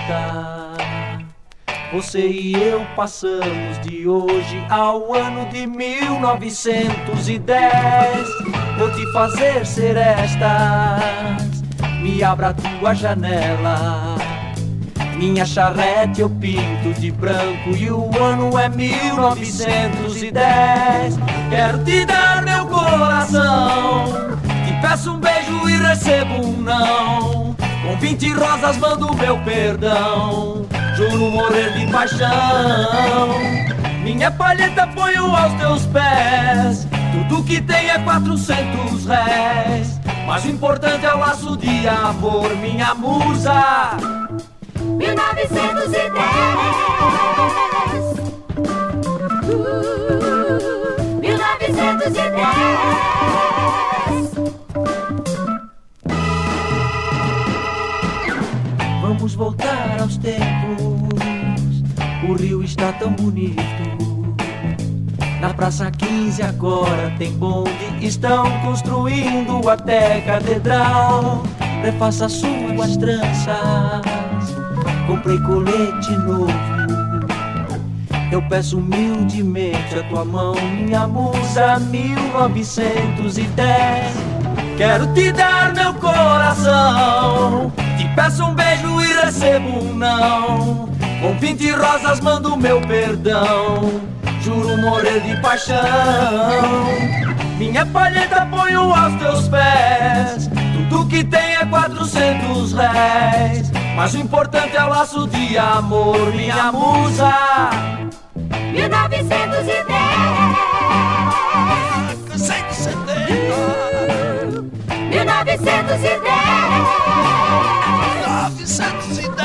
Você e eu passamos de hoje ao ano de mil novecentos e dez. Vou te fazer ser estas. Me abra a tua janela. Minha charrete eu pinto de branco e o ano é mil novecentos e dez. Quero te dar meu coração, te peço um beijo e recebo um não. Com vinte rosas mando meu perdão, juro morrer de paixão. Minha palheta ponho aos teus pés, tudo que tem é quatrocentos réis. Mas o importante é o laço de amor, minha musa. mil novecentos e dez, uh, mil novecentos e dez. Vamos voltar aos tempos, o rio está tão bonito. Na Praça quinze agora tem bonde, estão construindo até catedral. Refaça suas tranças, comprei colete novo. Eu peço humildemente a tua mão, minha musa, mil novecentos e dez. Quero te dar meu coração, te peço um beijo e recebo um não. Com vinte rosas mando meu perdão, juro morrer de paixão. Minha palheta ponho aos teus pés, tudo que tem é quatrocentos réis. Mas o importante é o laço de amor, minha musa. mil novecentos e dez, mil novecentos e dez, mil novecentos e dez.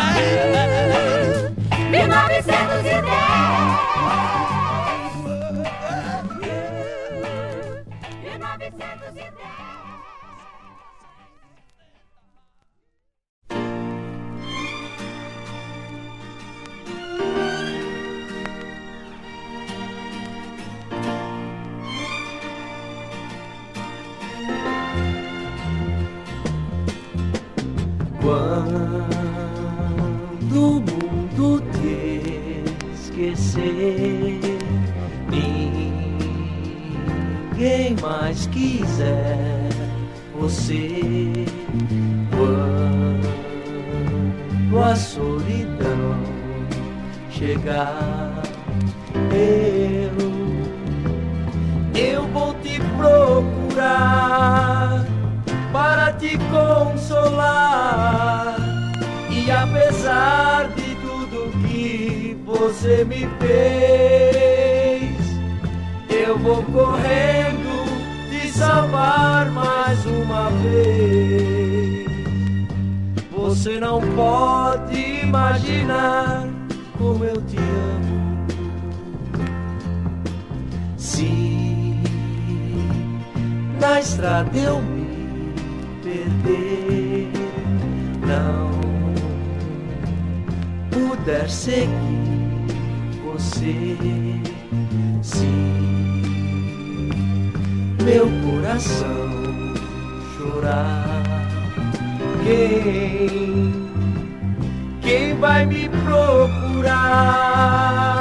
Quando o mundo te esquecer, ninguém mais quiser você. Quando a solidão chegar, eu, eu vou te procurar para te consolar. E apesar de tudo que você me fez, eu vou correndo te salvar mais uma vez. Você não pode imaginar como eu te amo. Se na estrada eu me perder, não puder seguir você, se meu coração chorar, quem, quem vai me procurar?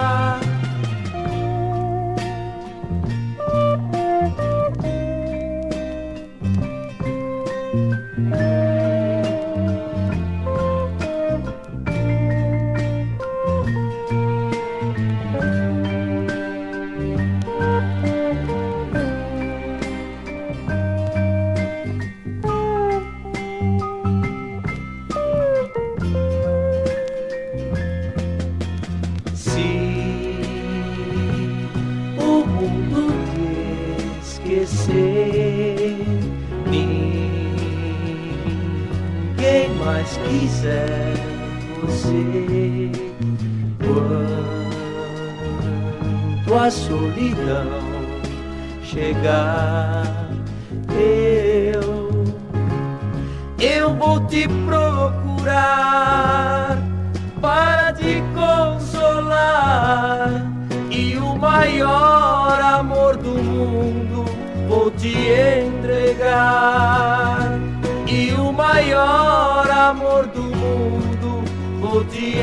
E o maior amor do mundo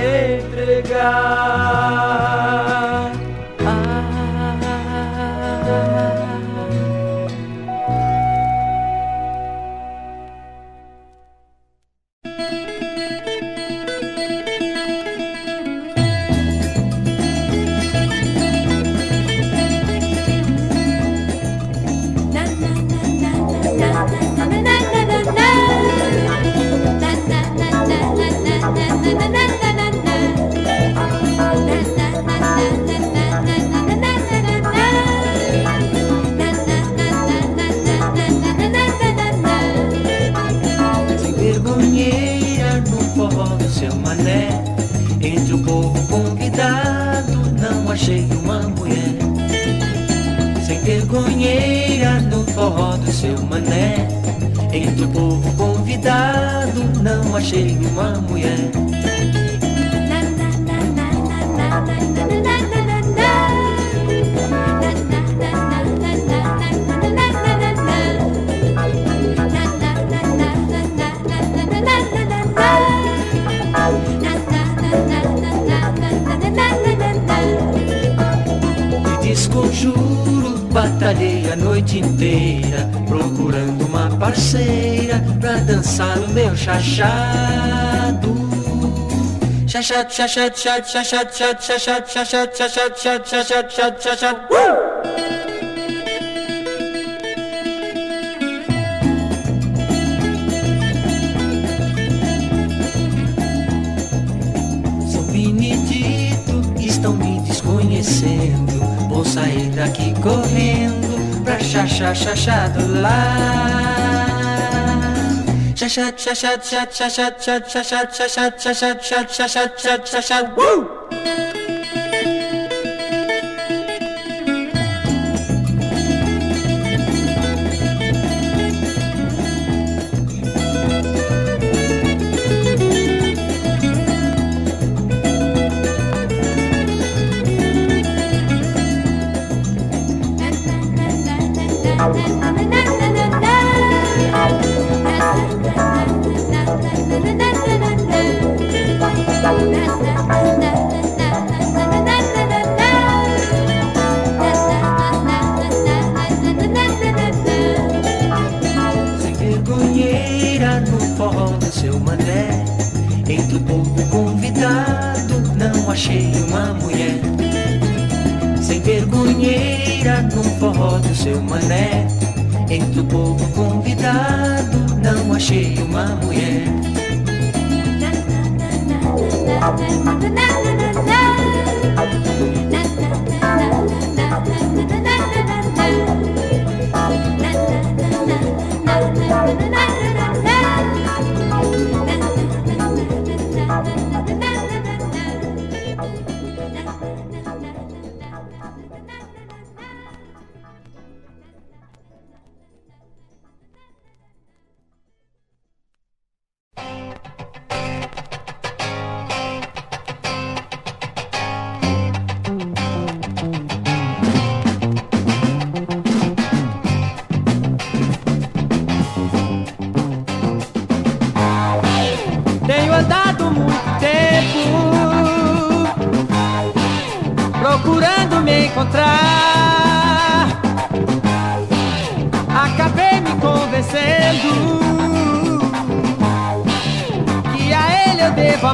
entregar. Achei uma mulher sem vergonheira no forró do seu mané. Entre o povo convidado, não achei uma mulher. Desconjuro, batalhei a noite inteira procurando uma parceira pra dançar o meu chachado. Chachado, chachado, chachado, chachado, chachado, chachado, chachado, chachado, chachado, chachado, chachado, chachado. Vou sair daqui correndo pra chachá, chachá do lar. Chachá, chachá, chachá, chachá, chachá, chachá, chachá, chachá, chachá, chachá. Sem vergonheira no forró do seu mané. Entre o povo convidado, não achei uma mulher. Sem vergonheira no forró do seu mané. Entre o povo convidado, não achei uma mulher.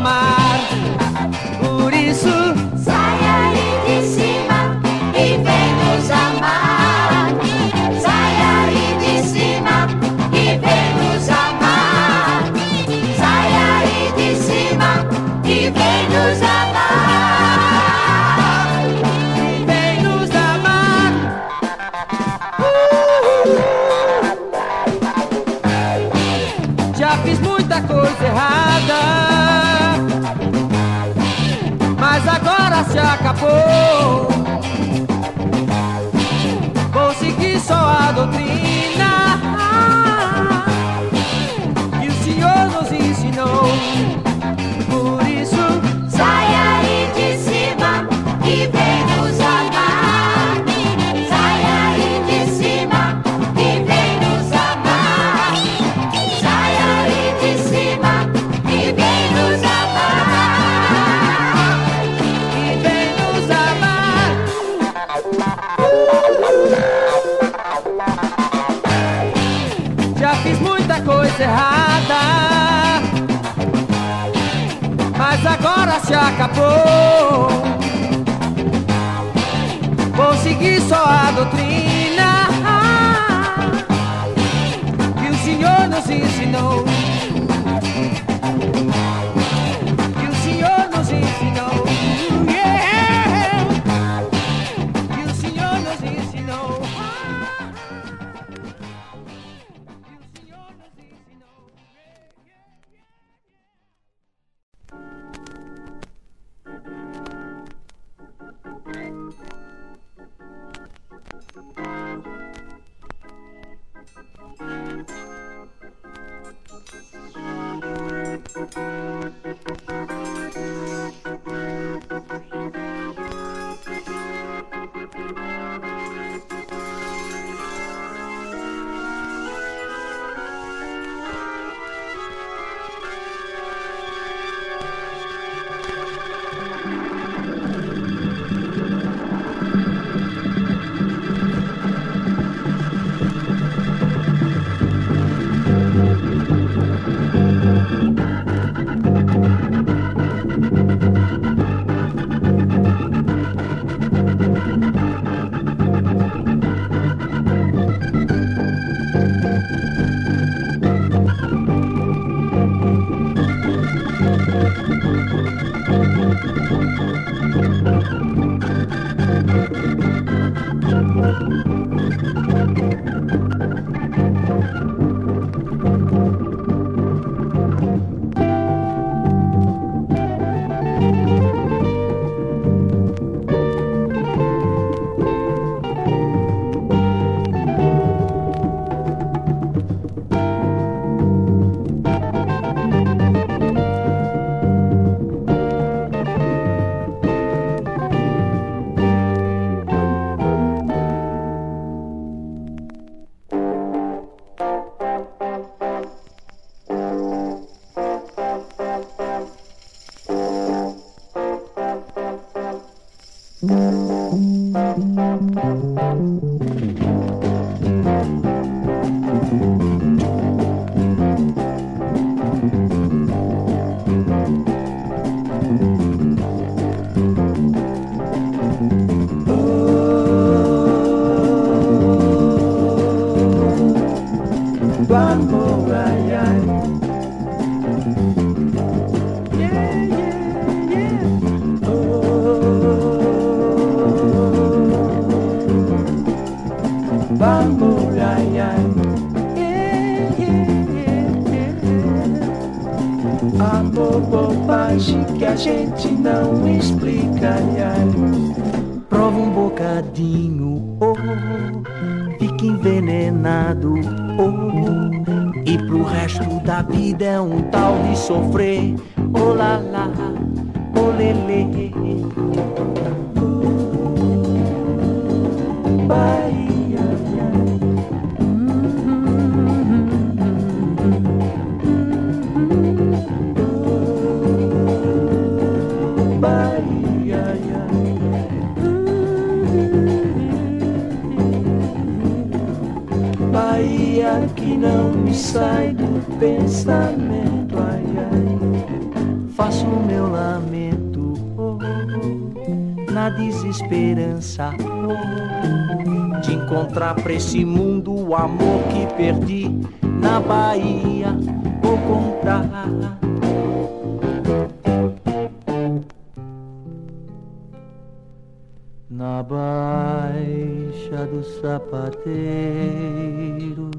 Bye. agora se acabou. Vou seguir só a doutrina que o Senhor nos ensinou. Que o Senhor nos ensinou. Sofrer, oh lá lá, oh lelê. Bahia, Bahia, Bahia que não me sai do pensamento. Faço o meu lamento, oh, oh, na desesperança, oh, de encontrar pra esse mundo o amor que perdi na Bahia, vou contar. Na Baixa do Sapateiro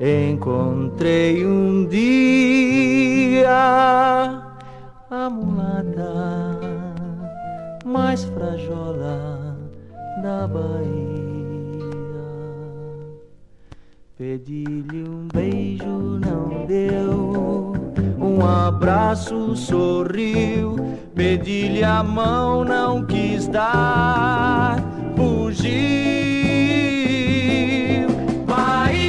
encontrei um dia a mulata mais frajola da Bahia. Pedi-lhe um beijo, não deu. Um abraço, sorriu. Pedi-lhe a mão, não quis dar. Fugiu. Bahia.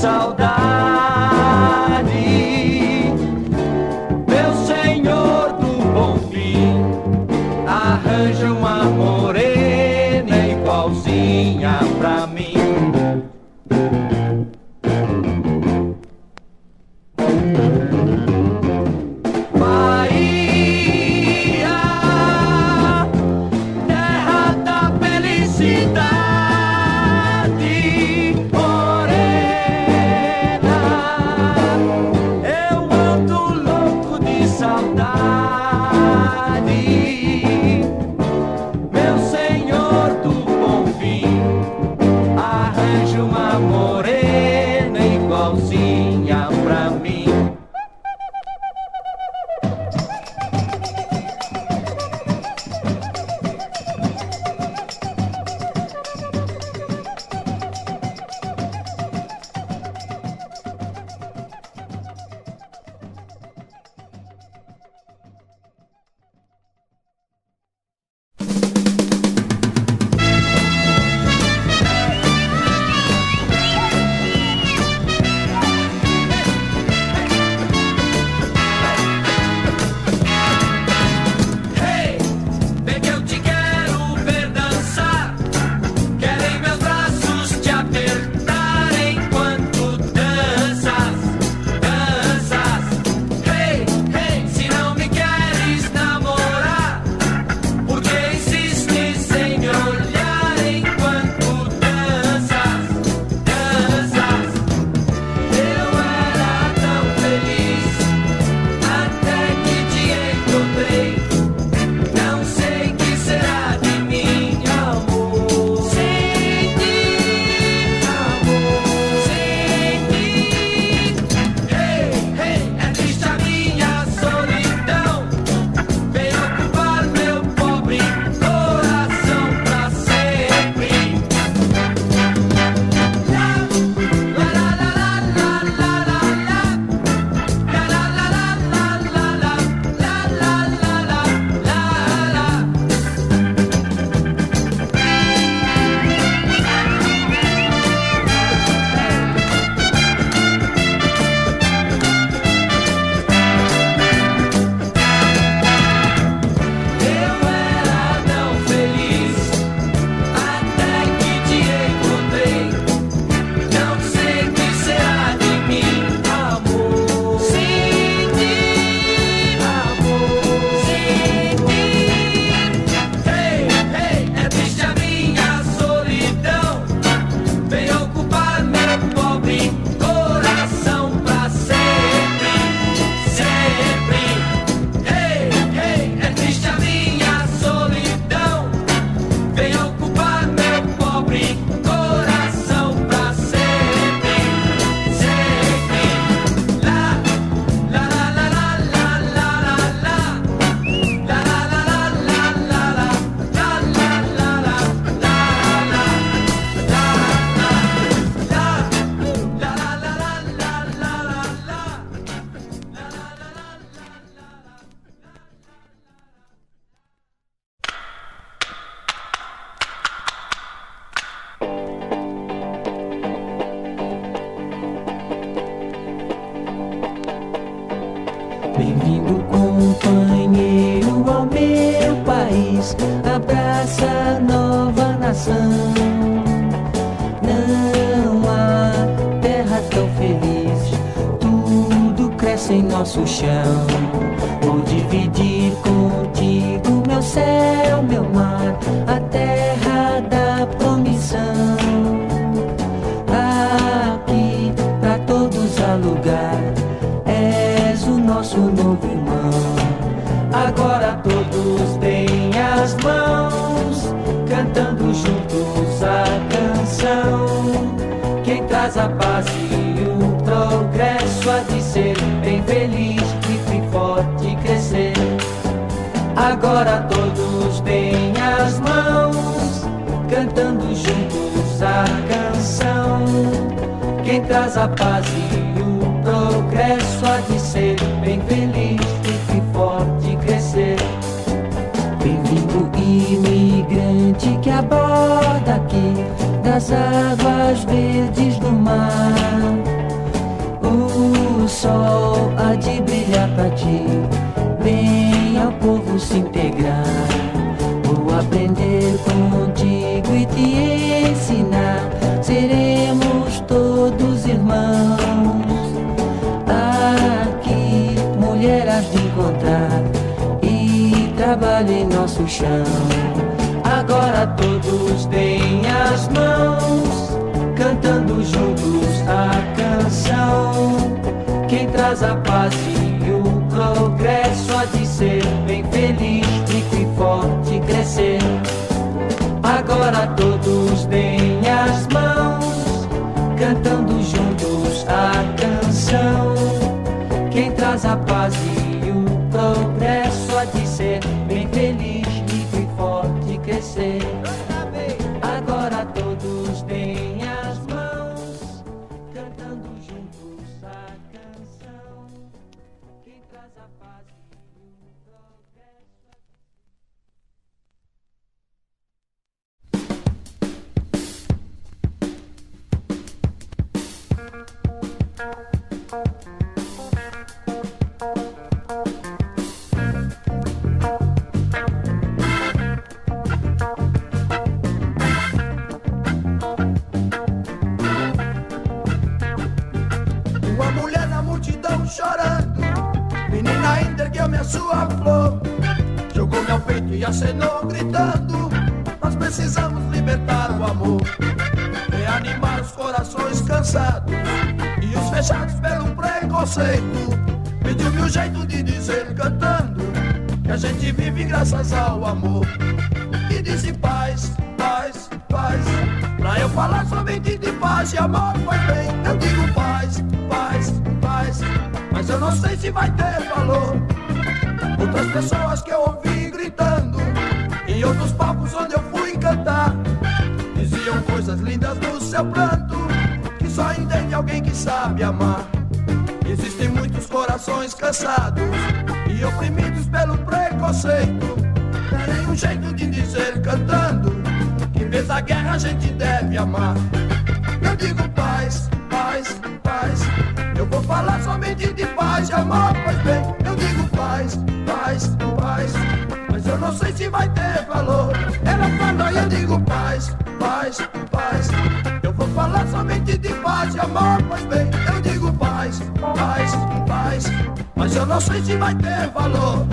Saudade, meu Senhor do Bom Fim. arranja uma morena igualzinha pra mim. Bahia, terra da felicidade, morena, eu ando louco de saudade. Meu Senhor do Bom Fim, arranja uma morena igualzinha pra mim. Bem-vindo, companheiro, ao meu país. Abraça a nova nação. Não há terra tão feliz, tudo cresce em nosso chão. Vou dividir contigo meu céu, meu mar, a terra da promissão. Aqui pra todos há lugar, nosso novo irmão. Agora todos deem as mãos, cantando juntos a canção. Quem traz a paz e o progresso há de ser bem feliz, livre e forte crescer. Agora todos deem as mãos, cantando juntos a canção. Quem traz a paz e o progresso há de ser bem feliz, livre e forte crescer. Bem-vindo, imigrante que aborda aqui das águas verdes do mar. O sol há de brilhar pra ti, vem ao povo se integrar. aprender contigo e te ensinar. Seremos todos irmãos. Aqui, mulher, hás de encontrar e trabalho em nosso chão. Agora todos deem as mãos, cantando juntos a canção. Quem traz a paz e o progresso há de ser bem feliz, rico e forte crescer. Agora todos deem as mãos, cantando juntos a canção. Quem traz a paz e o progresso há de ser bem feliz, rico e forte crescer. Agora todos deem uma mulher na multidão chorando. Menina ergueu-me a sua flor, jogou-me ao peito e acenou gritando: nós precisamos libertar o amor, reanimar os corações cansados e os fechados pelo preconceito. Pediu-me um jeito de dizer cantando que a gente vive graças ao amor. E disse paz, paz, paz. Pra eu falar somente de paz e amor foi bem. Eu digo paz, paz, paz, mas eu não sei se vai ter valor. Outras pessoas que eu ouvi gritando em outros palcos onde eu fui cantar diziam coisas lindas no seu pranto que só entende alguém que sabe amar. Existem muitos corações cansados e oprimidos pelo preconceito. Terem um jeito de dizer cantando que em vez da guerra a gente deve amar. Eu digo paz, paz, paz. Eu vou falar somente de paz e amor, pois bem. Eu digo paz, paz, paz, mas eu não sei se vai ter valor. Ela fala e eu digo paz, paz, paz. Eu vou falar somente de paz e amor, pois bem. Eu digo paz, paz, paz, mas eu não sei se vai ter valor.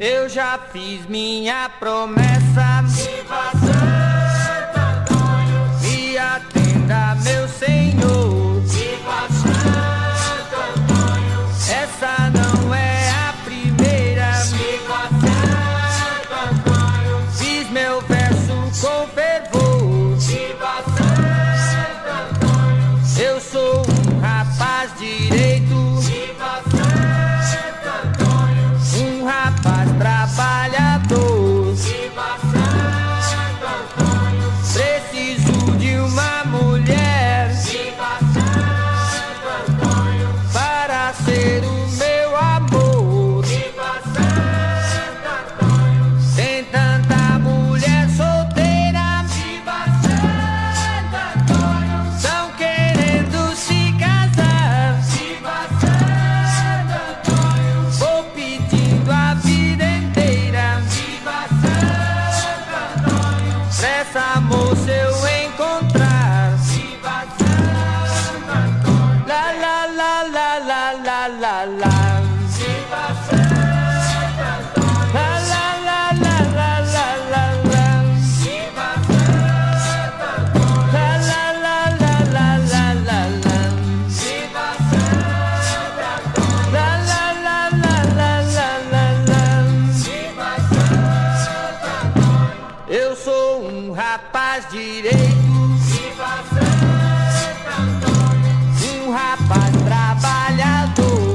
Eu já fiz minha promessa, Viva Santo Antônio, me atenda meu Senhor, Viva Santo Antônio, essa não é a primeira, Viva Santo Antônio, fiz meu verso com fervor de Santo Antônio. Eu sou um rapaz direito de Santo Antônio, um rapaz trabalhador de Santo Antônio. Preciso de uma mulher de Santo Antônio para ser o meu amor de Santo Antônio. Tem tanta mulher solteira de Santo Antônio, estão querendo se casar de Santo Antônio. Vou pedindo a vida inteira de Santo Antônio. Essa moça eu encontrar de Santo Antônio. La la la la la la la la um rapaz direito de Santo Antônio, um rapaz trabalhador.